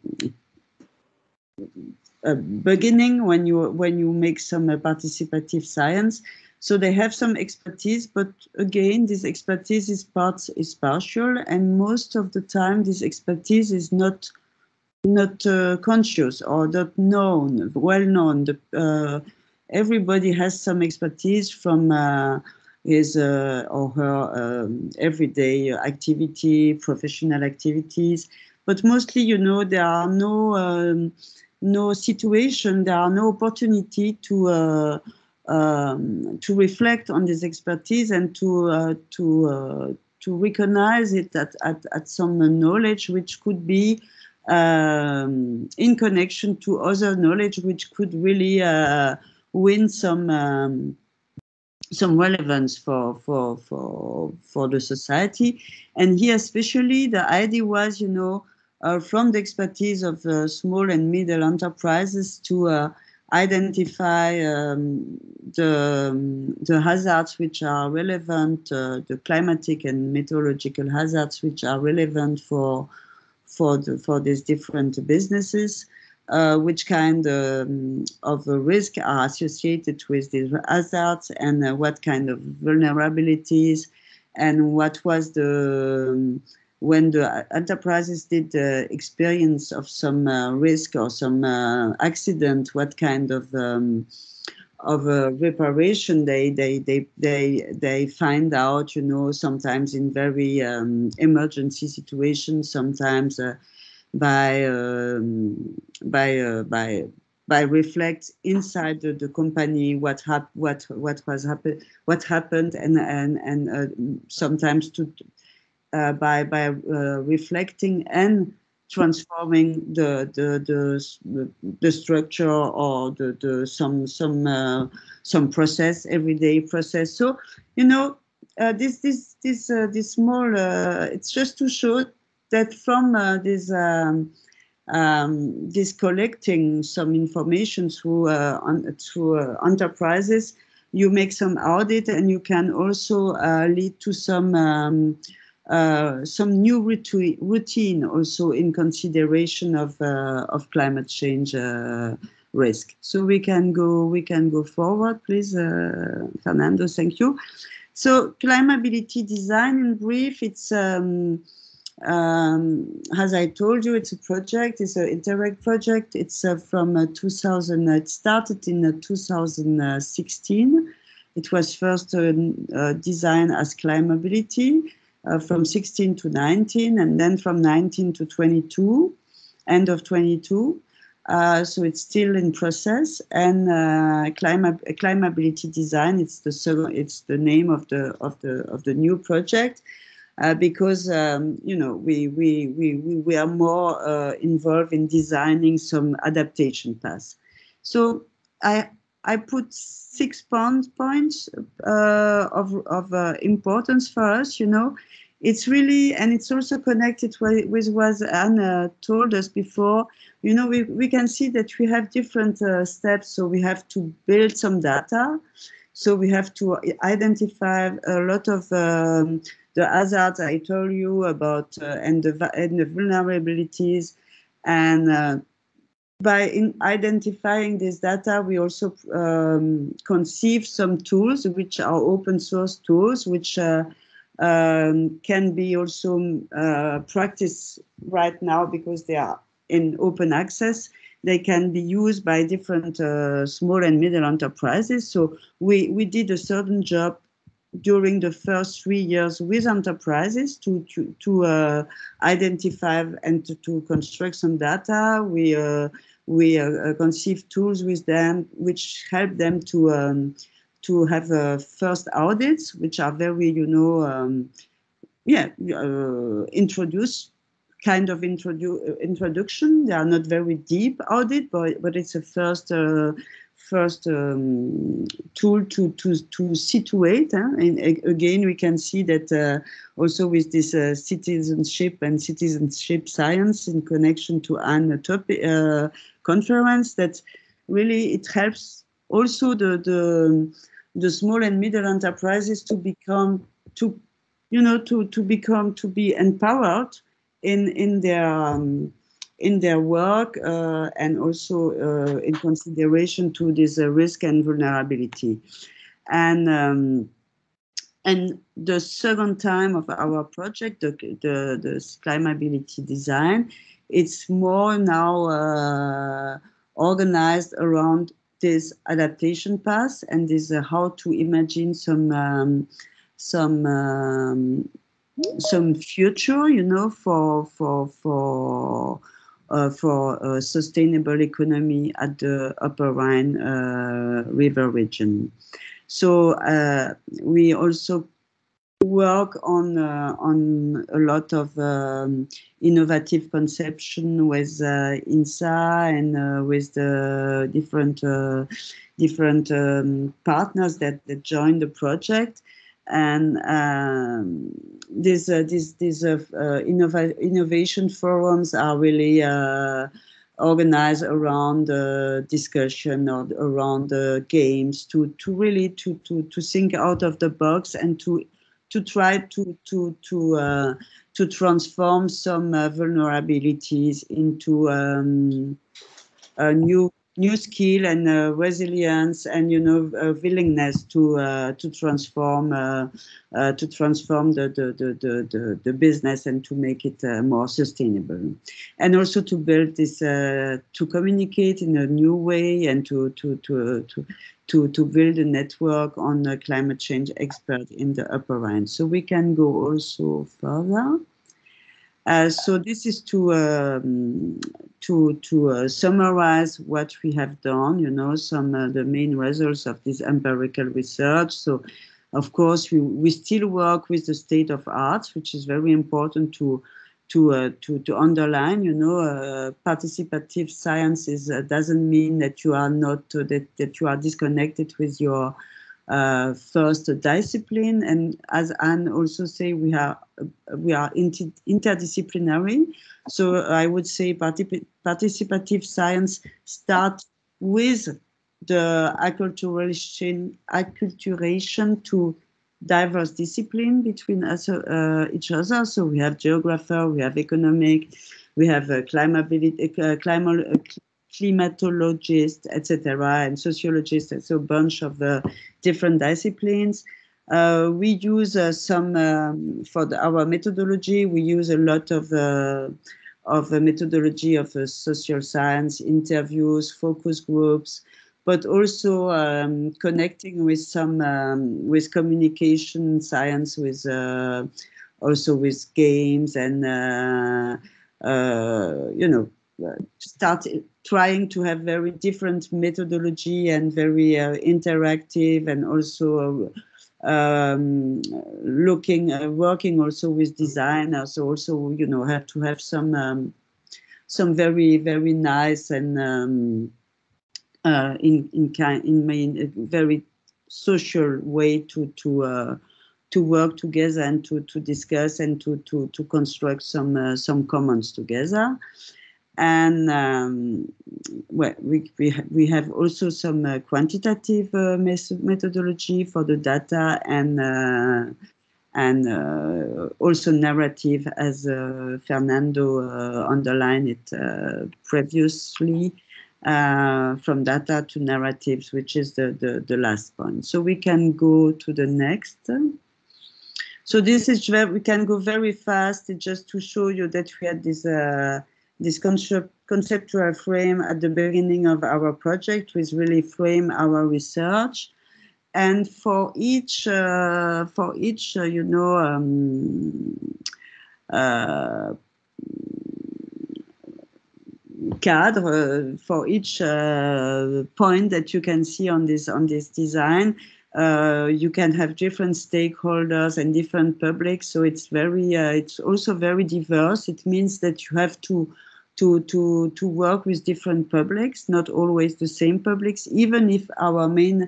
uh, beginning when you when you make some uh, participative science. So they have some expertise, but again, this expertise is part is partial, and most of the time, this expertise is not not uh, conscious or not known, well known. The, uh, Everybody has some expertise from uh, his uh, or her um, everyday activity, professional activities, but mostly, you know, there are no um, no situation, there are no opportunity to uh, um, to reflect on this expertise and to uh, to uh, to recognize it at at, at some knowledge which could be. Um, in connection to other knowledge, which could really uh, win some um, some relevance for for for for the society. And here, especially, the idea was, you know, uh, from the expertise of uh, small and middle enterprises to uh, identify um, the the hazards which are relevant, uh, the climatic and meteorological hazards which are relevant for. For, the, for these different businesses, uh, which kind um, of risk are associated with these hazards, and uh, what kind of vulnerabilities, and what was the um, when the enterprises did uh, experience of some uh, risk or some uh, accident, what kind of um, of a reparation, they they they they they find out, you know, sometimes in very um, emergency situations, sometimes uh, by um, by uh, by by reflect inside the, the company what hap what what was happen what happened and and and uh, sometimes to uh, by by uh, reflecting and transforming the the the the structure or the the some some uh, some process, everyday process. So you know uh, this this this uh, this small. Uh, it's just to show that from uh, this um, um, this collecting some information through uh, on, through uh, enterprises, you make some audit and you can also uh, lead to some. Um, Uh, some new routine also in consideration of uh, of climate change uh, risk. So we can go we can go forward, please, uh, Fernando. Thank you. So Clim'Ability design in brief. It's um, um, as I told you, it's a project. It's an Interreg project. It's uh, from uh, two thousand. It started in uh, two thousand sixteen. It was first uh, uh, designed as Clim'Ability. Uh, from sixteen to nineteen, and then from nineteen to twenty-two, end of twenty-two. Uh, so it's still in process. And uh, Clim'Ability design, it's the it's the name of the of the of the new project, uh, because um, you know we we we we are more uh, involved in designing some adaptation paths. So I. I put six points uh, of, of uh, importance for us, you know. It's really, and it's also connected with what Anne told us before. You know, we, we can see that we have different uh, steps. So we have to build some data. So we have to identify a lot of um, the hazards I told you about uh, and, the, and the vulnerabilities and uh, by in identifying this data, we also um, conceive some tools which are open source tools, which uh, um, can be also uh, practiced right now because they are in open access. They can be used by different uh, small and middle enterprises. So we, we did a certain job during the first three years with enterprises to to, to uh, identify and to, to construct some data. We uh, we uh, conceived tools with them which help them to um, to have uh, first audits, which are very you know um, yeah uh, introduce kind of introdu introduction. They are not very deep audit, but but it's a first. Uh, First um, tool to to to situate, huh? And again we can see that uh, also with this uh, citizenship and citizenship science in connection to an uh, conference that really it helps also the the the small and middle enterprises to become to you know to to become to be empowered in in their. Um, in their work uh, and also uh, in consideration to this uh, risk and vulnerability. And um, and the second time of our project, the, the, the Clim'Ability design, it's more now uh, organized around this adaptation path and this uh, how to imagine some, um, some, um, some future, you know, for, for, for, Uh, for a sustainable economy at the Upper Rhine uh, River region. So uh, we also work on uh, on a lot of um, innovative conception with uh, INSA and uh, with the different uh, different um, partners that, that join the project. And um, these uh, these these uh, uh, innova innovation forums are really uh, organized around uh, discussion or around uh, games to to really to to to think out of the box and to to try to to to uh, to transform some uh, vulnerabilities into um, a new. New skill and uh, resilience, and you know, uh, willingness to uh, to transform uh, uh, to transform the the, the the the business and to make it uh, more sustainable, and also to build this uh, to communicate in a new way and to to to to to, to build a network on a climate change expert in the Upper Rhine. So we can go also further. Uh, so this is to um, to to uh, summarize what we have done. You know, some uh, the main results of this empirical research. So, of course, we we still work with the state of art, which is very important to to uh, to to underline. You know, uh, participative science is uh, doesn't mean that you are not uh, that that you are disconnected with your Uh, first discipline, and as Anne also say, we are we are inter interdisciplinary. So I would say particip participative science starts with the acculturation acculturation to diverse discipline between us uh, each other. So we have geographer, we have economic, we have uh, climability, uh, climal. Uh, climatologists, et cetera, and sociologists, so a bunch of uh, different disciplines. Uh, we use uh, some, um, for the, our methodology, we use a lot of, uh, of the methodology of uh, social science, interviews, focus groups, but also um, connecting with some, um, with communication science, with uh, also with games and, uh, uh, you know, start trying to have very different methodology and very uh, interactive, and also uh, um, looking, uh, working also with designers. So also, you know, have to have some um, some very very nice and um, uh, in in kind in main a very social way to to uh, to work together and to to discuss and to to to construct some uh, some commons together. And um, well, we, we, ha we have also some uh, quantitative uh, methodology for the data, and uh, and uh, also narrative, as uh, Fernando uh, underlined it uh, previously, uh, from data to narratives, which is the, the, the last point. So we can go to the next. So this is where we can go very fast, just to show you that we had this uh, This concept, conceptual frame at the beginning of our project, which really frame our research. And for each, uh, for each, uh, you know, um, uh, cadre, uh, for each uh, point that you can see on this on this design, uh, you can have different stakeholders and different publics. So it's very, uh, it's also very diverse. It means that you have to. To, to, to work with different publics, not always the same publics, even if our main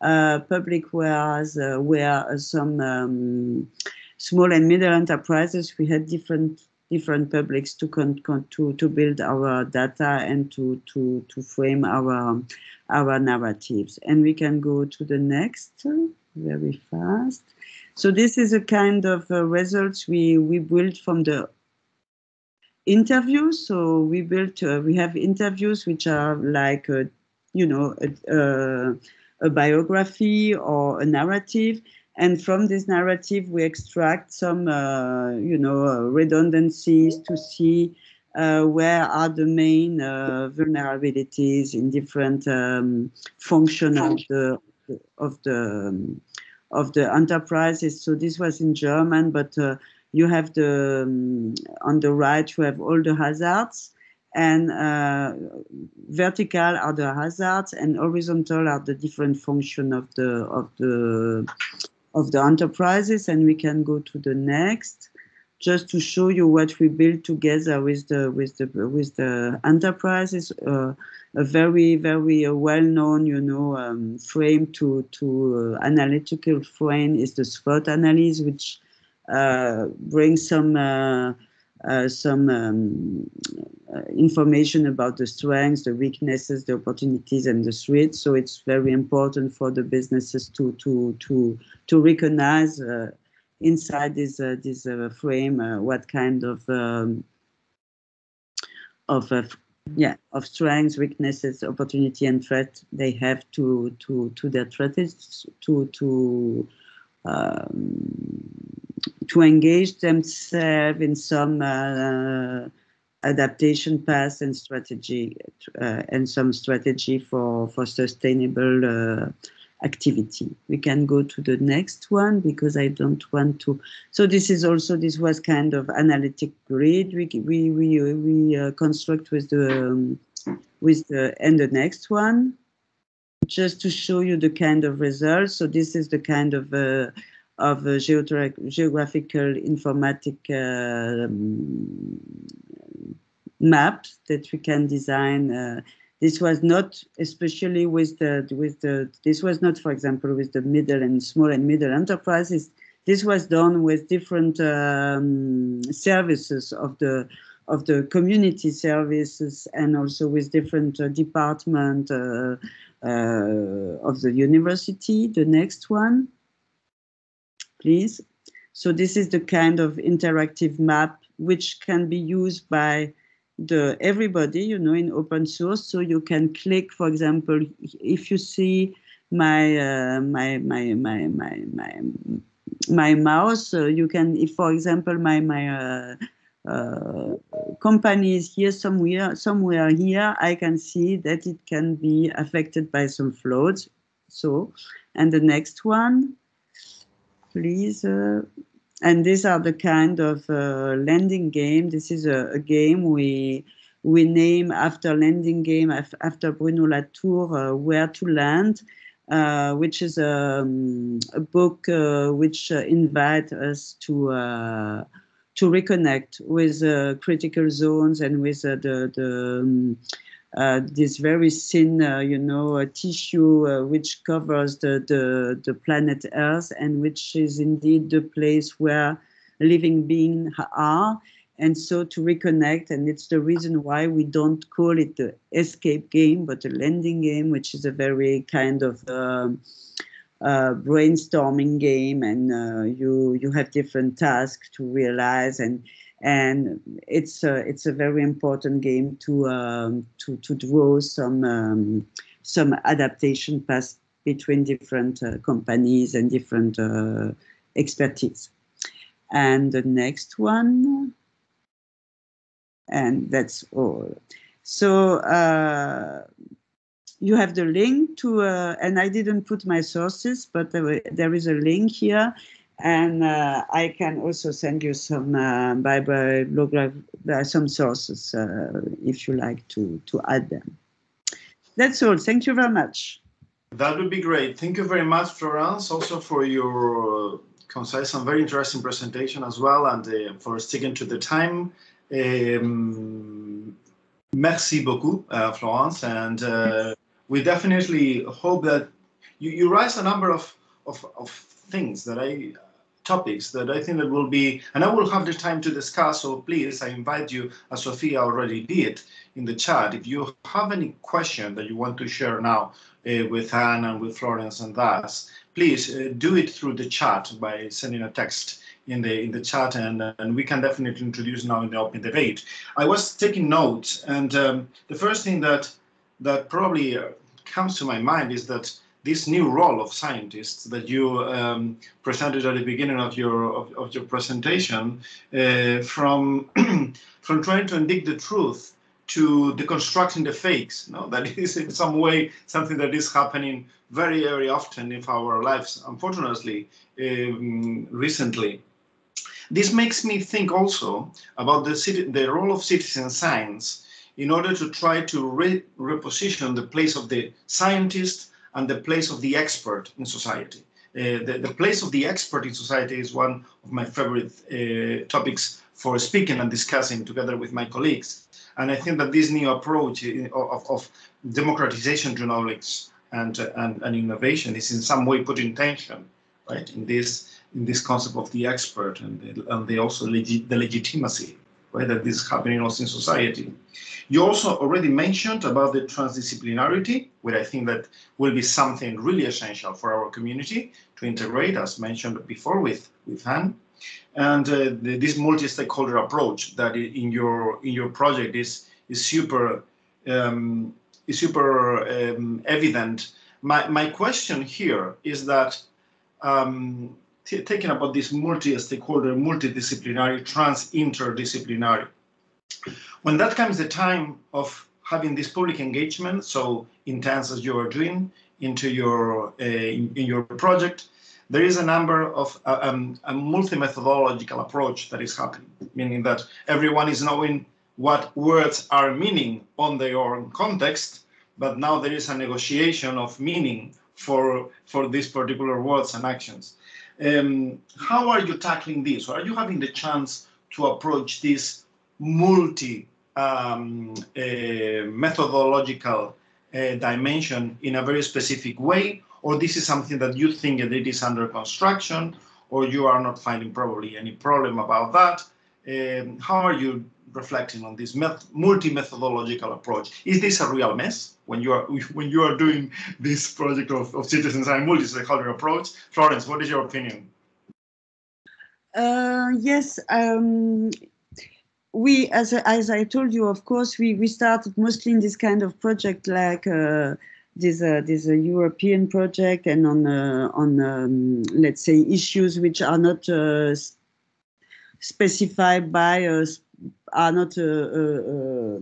uh, public was, uh, were uh, some um, small and middle enterprises, we had different different publics to con con to, to build our data and to, to, to frame our, our narratives. And we can go to the next very fast. So this is a kind of uh, results we, we built from the interviews. So we built, uh, we have interviews which are like, a, you know, a, a, a biography or a narrative. And from this narrative, we extract some, uh, you know, uh, redundancies to see uh, where are the main uh, vulnerabilities in different um, function of the, of the, of the enterprises. So this was in German, but uh, you have the, um, on the right, you have all the hazards, and uh, vertical are the hazards and horizontal are the different function of the, of the, of the enterprises. And we can go to the next, just to show you what we built together with the, with the, with the enterprises, uh, a very, very uh, well-known, you know, um, frame to, to uh, analytical frame is the SWOT analysis, which Uh, bring some uh, uh, some um, uh, information about the strengths, the weaknesses, the opportunities, and the threats. So it's very important for the businesses to to to to recognize uh, inside this uh, this uh, frame uh, what kind of um, of uh, yeah of strengths, weaknesses, opportunity, and threat they have to to to their strategies to to. Um, to engage themselves in some uh, adaptation path and strategy uh, and some strategy for, for sustainable uh, activity. We can go to the next one because I don't want to. So this is also, this was kind of analytic grid we we we, we uh, construct with the um, with the and the next one, just to show you the kind of results. So this is the kind of uh, of uh, geographical informatic uh, um, maps that we can design. Uh, This was not, especially with the, with the, this was not, for example, with the middle and small and middle enterprises. This was done with different um, services of the, of the community services, and also with different uh, department uh, uh, of the university. The next one, please. So this is the kind of interactive map which can be used by the everybody, you know, in open source. So you can click, for example, if you see my uh, my my my my my my mouse, uh, you can, if for example my my uh, uh, company is here somewhere somewhere here, I can see that it can be affected by some floods. So, and the next one, please. Uh, And these are the kind of uh, landing game. This is a, a game we we name after landing game, af after Bruno Latour, uh, Where to Land, uh, which is a, um, a book uh, which uh, invites us to uh, to reconnect with uh, critical zones and with uh, the the um, uh, this very thin, uh, you know, uh, tissue uh, which covers the, the, the planet Earth, and which is indeed the place where living beings are. And so to reconnect, and it's the reason why we don't call it the escape game, but the landing game, which is a very kind of uh, uh, brainstorming game, and uh, you you have different tasks to realize, and And it's a, it's a very important game to um, to to draw some um, some adaptation paths between different uh, companies and different uh, expertise. And the next one, and that's all. So uh, you have the link to, uh, and I didn't put my sources, but there, there is a link here. And uh, I can also send you some uh, by, by blog, uh, some sources uh, if you like to, to add them. That's all. Thank you very much. That would be great. Thank you very much, Florence, also for your uh, concise and very interesting presentation as well, and uh, for sticking to the time. Um, merci beaucoup, uh, Florence. And uh, we definitely hope that you, you raise a number of, of, of things that I... topics that I think that will be, and I will have the time to discuss, so please, I invite you, as Sophia already did in the chat, if you have any question that you want to share now uh, with Anne and with Florence and us, please uh, do it through the chat by sending a text in the in the chat, and, and we can definitely introduce now in the open debate. I was taking notes, and um, the first thing that that probably comes to my mind is that this new role of scientists that you um, presented at the beginning of your of, of your presentation, uh, from from trying to indict the truth to deconstructing the fakes, no? That is in some way something that is happening very, very often in our lives, unfortunately, um, recently. This makes me think also about the, the role of citizen science in order to try to re reposition the place of the scientist and the place of the expert in society. Uh, the, the place of the expert in society is one of my favorite uh, topics for speaking and discussing together with my colleagues. And I think that this new approach of, of democratization to knowledge and, and, and innovation is in some way put in tension, right, in this, in this concept of the expert and, the, and the also legi the legitimacy, right, that is happening also in society. You also already mentioned about the transdisciplinarity, which I think that will be something really essential for our community to integrate, as mentioned before with, with Anne. And uh, the, this multi-stakeholder approach that in your in your project is is super um, is super um, evident. My my question here is that um, thinking about this multi-stakeholder, multidisciplinary, trans-interdisciplinary When that comes the time of having this public engagement, so intense as you are doing into your uh, in, in your project, there is a number of uh, um, a multi-methodological approach that is happening, meaning that everyone is knowing what words are meaning on their own context, but now there is a negotiation of meaning for for these particular words and actions. Um, how are you tackling this? Or are you having the chance to approach this multi um, uh, methodological uh, dimension in a very specific way? Or this is something that you think that it is under construction, or you are not finding probably any problem about that? Um, how are you reflecting on this multi-methodological approach? Is this a real mess when you are when you are doing this project of, of citizens and multi-stakeholder approach? Florence, what is your opinion? Uh, yes, um, we as as I told you, of course, we we started mostly in this kind of project like. Uh, This uh, this uh, European project and on uh, on um, let's say issues which are not uh, specified by uh, are not uh, uh,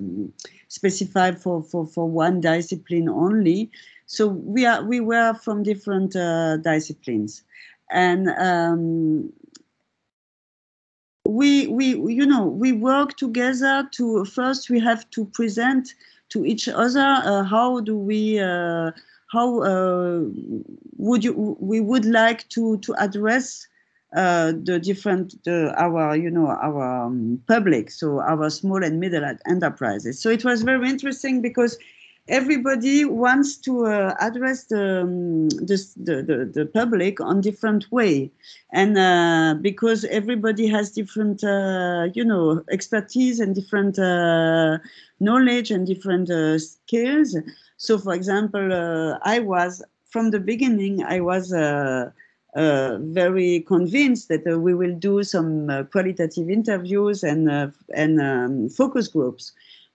specified for, for for one discipline only. So we are we were from different uh, disciplines, and um, we we you know we work together to first we have to present to each other, uh, how do we, uh, how uh, would you, we would like to to address uh, the different the, our you know our um, public, so our small and middle enterprises. So it was very interesting because everybody wants to uh, address the, um, the, the the the public on different way, and uh, because everybody has different uh, you know expertise and different uh, knowledge and different uh, skills. So, for example, uh, I was from the beginning I was uh, uh, very convinced that uh, we will do some uh, qualitative interviews and uh, and um, focus groups.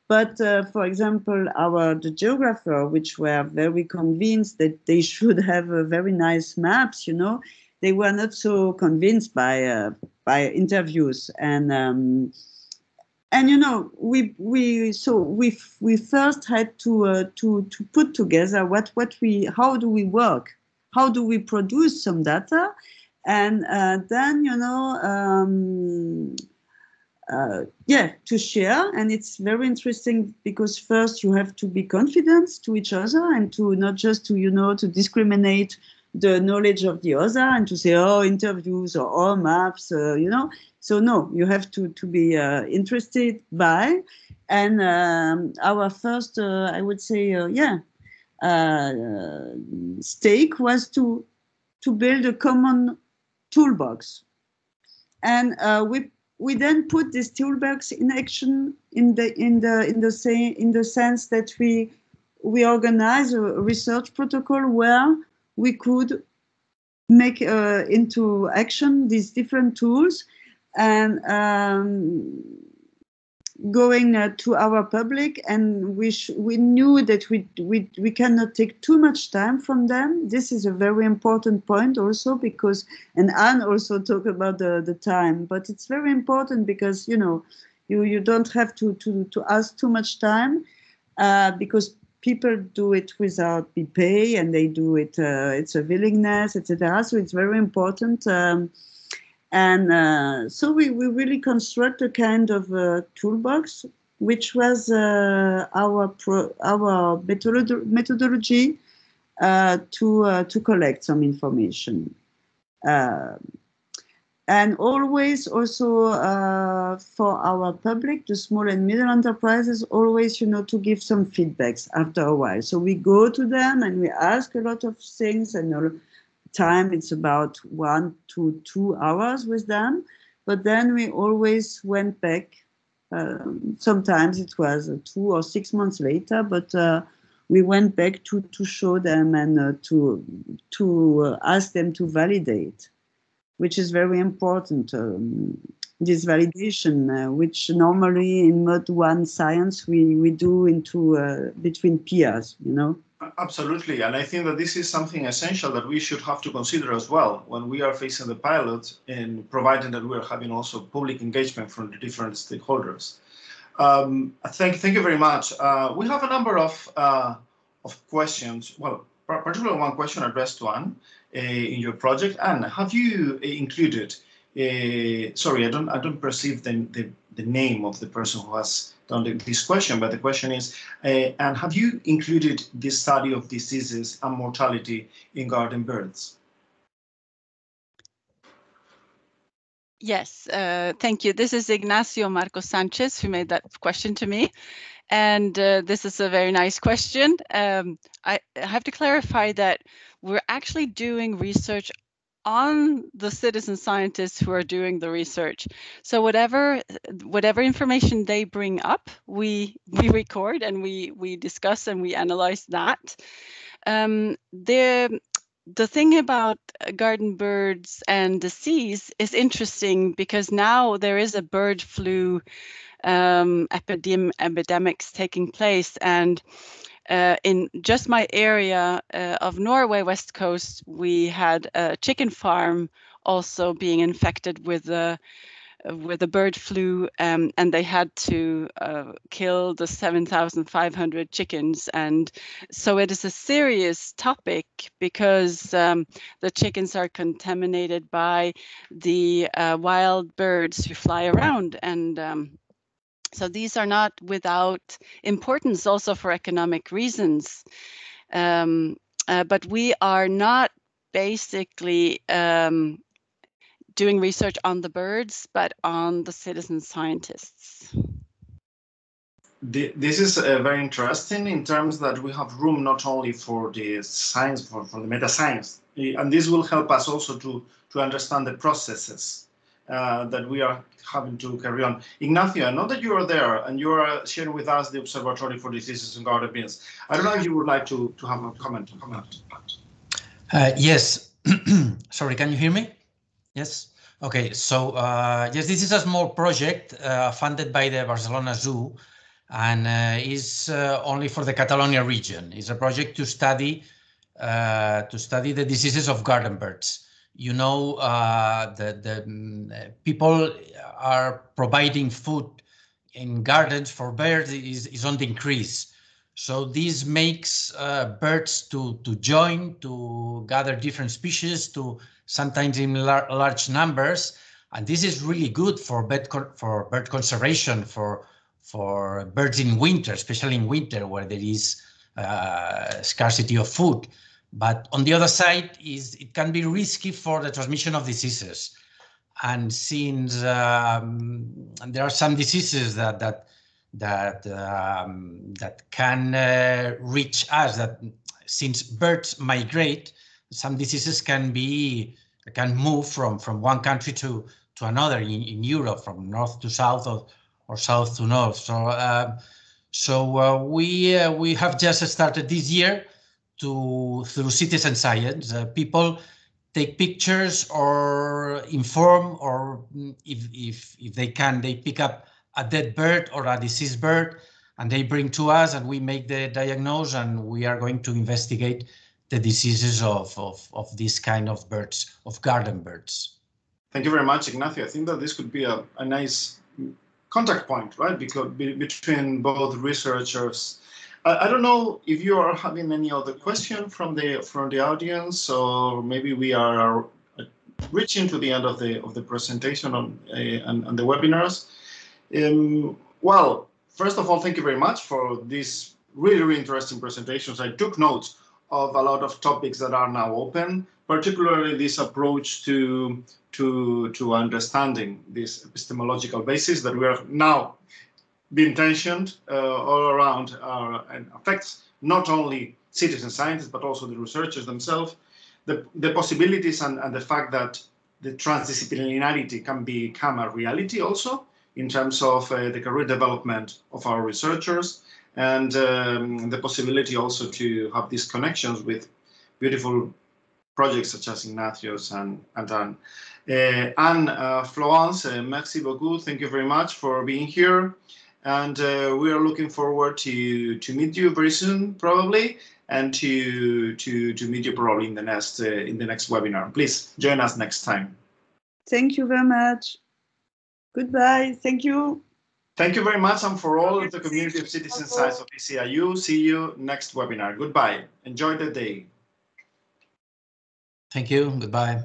But uh, for example, our the geographer, which were very convinced that they should have a very nice maps, you know, they were not so convinced by uh, by interviews, and um, and you know we we so we we first had to uh, to to put together what what we how do we work, how do we produce some data, and uh, then you know. Um, Uh, yeah, to share, and it's very interesting because first you have to be confident to each other and to not just to you know to discriminate the knowledge of the other and to say oh interviews or oh maps uh, you know so no you have to to be uh, interested by, and um, our first uh, I would say uh, yeah uh, stake was to to build a common toolbox, and uh, we. We then put this toolbox in action in the in the in the say, in the sense that we we organize a research protocol where we could make uh, into action these different tools, and um, going uh, to our public, and we sh we knew that we we we cannot take too much time from them. This is a very important point also because, and Anne also talked about the the time, but it's very important because you know you you don't have to to to ask too much time uh, because people do it without be pay and they do it. Uh, it's a willingness, et cetera. So it's very important. Um, And uh, so we, we really construct a kind of uh, toolbox, which was uh, our pro our methodolo methodology uh, to uh, to collect some information, uh, and always also uh, for our public, the small and middle enterprises, always you know to give some feedbacks after a while. So we go to them and we ask a lot of things and all. Time it's about one to two hours with them, but then we always went back. Um, sometimes it was two or six months later, but uh, we went back to to show them and uh, to to uh, ask them to validate, which is very important. Um, this validation, uh, which normally in Mod one science we we do into uh, between peers, you know. Absolutely, and I think that this is something essential that we should have to consider as well when we are facing the pilot, and providing that we are having also public engagement from the different stakeholders. Um, thank, thank you very much. Uh, we have a number of uh, of questions. Well, particularly one question addressed to Anne uh, in your project. Anne, have you included? Uh, sorry, I don't I don't perceive the, the the name of the person who has done this question, but the question is, uh, Anne, have you included the study of diseases and mortality in garden birds? Yes, uh, thank you. This is Ignacio Marcos Sanchez who made that question to me. And uh, this is a very nice question. Um, I have to clarify that we're actually doing research on the citizen scientists who are doing the research. So whatever whatever information they bring up, we we record and we we discuss and we analyze that. Um, the The thing about garden birds and disease is interesting because now there is a bird flu um, epidem epidemics taking place, and uh, in just my area uh, of Norway, West Coast, we had a chicken farm also being infected with the with the bird flu, um, and they had to uh, kill the seven thousand five hundred chickens. And so it is a serious topic because um, the chickens are contaminated by the uh, wild birds who fly around. And um, so these are not without importance also for economic reasons. Um, uh, but we are not basically um, doing research on the birds, but on the citizen scientists. This is uh, very interesting in terms that we have room not only for the science, for, for the meta science, and this will help us also to, to understand the processes uh, that we are having to carry on. Ignacio, now that you are there and you are sharing with us the Observatory for Diseases in Garden Birds, I don't know if you would like to, to have a comment. comment. Uh, yes, sorry, can you hear me? Yes. Okay. So uh, yes, this is a small project uh, funded by the Barcelona Zoo, and uh, is uh, only for the Catalonia region. It's a project to study uh, to study the diseases of garden birds. You know, uh, the the um, people are providing food in gardens for birds is is on the increase. So this makes uh, birds to to join to gather different species to. Sometimes in lar large numbers, and this is really good for bird for bird conservation for for birds in winter, especially in winter where there is uh, scarcity of food. But on the other side, is it can be risky for the transmission of diseases, and since um, and there are some diseases that that that um, that can uh, reach us, that since birds migrate. Some diseases can be can move from from one country to to another in, in Europe, from north to south or or south to north. So uh, so uh, we uh, we have just started this year to through citizen science. Uh, people take pictures or inform, or if if if they can, they pick up a dead bird or a deceased bird, and they bring to us, and we make the diagnosis, and we are going to investigate. The diseases of, of, of this kind of birds, of garden birds. Thank you very much, Ignacio. I think that this could be a, a nice contact point, right, because be, between both researchers. I, I don't know if you are having any other question from the from the audience, or maybe we are reaching to the end of the of the presentation on uh, and, and the webinars. Um, well, first of all, thank you very much for these really, really interesting presentations. I took notes of a lot of topics that are now open, particularly this approach to to to understanding this epistemological basis that we are now being tensioned uh, all around our, and affects not only citizen scientists but also the researchers themselves, the the possibilities and, and the fact that the transdisciplinarity can become a reality also in terms of uh, the career development of our researchers. And um, the possibility also to have these connections with beautiful projects such as Ignacio's and, and Anne. Uh, Anne, uh, Florence, uh, merci beaucoup. Thank you very much for being here. And uh, we are looking forward to, to meet you very soon, probably, and to, to, to meet you probably in the, next, uh, in the next webinar. Please join us next time. Thank you very much. Goodbye. Thank you. Thank you very much, and for all of the community of citizen science of E C I U, see you next webinar. Goodbye. Enjoy the day. Thank you. Goodbye.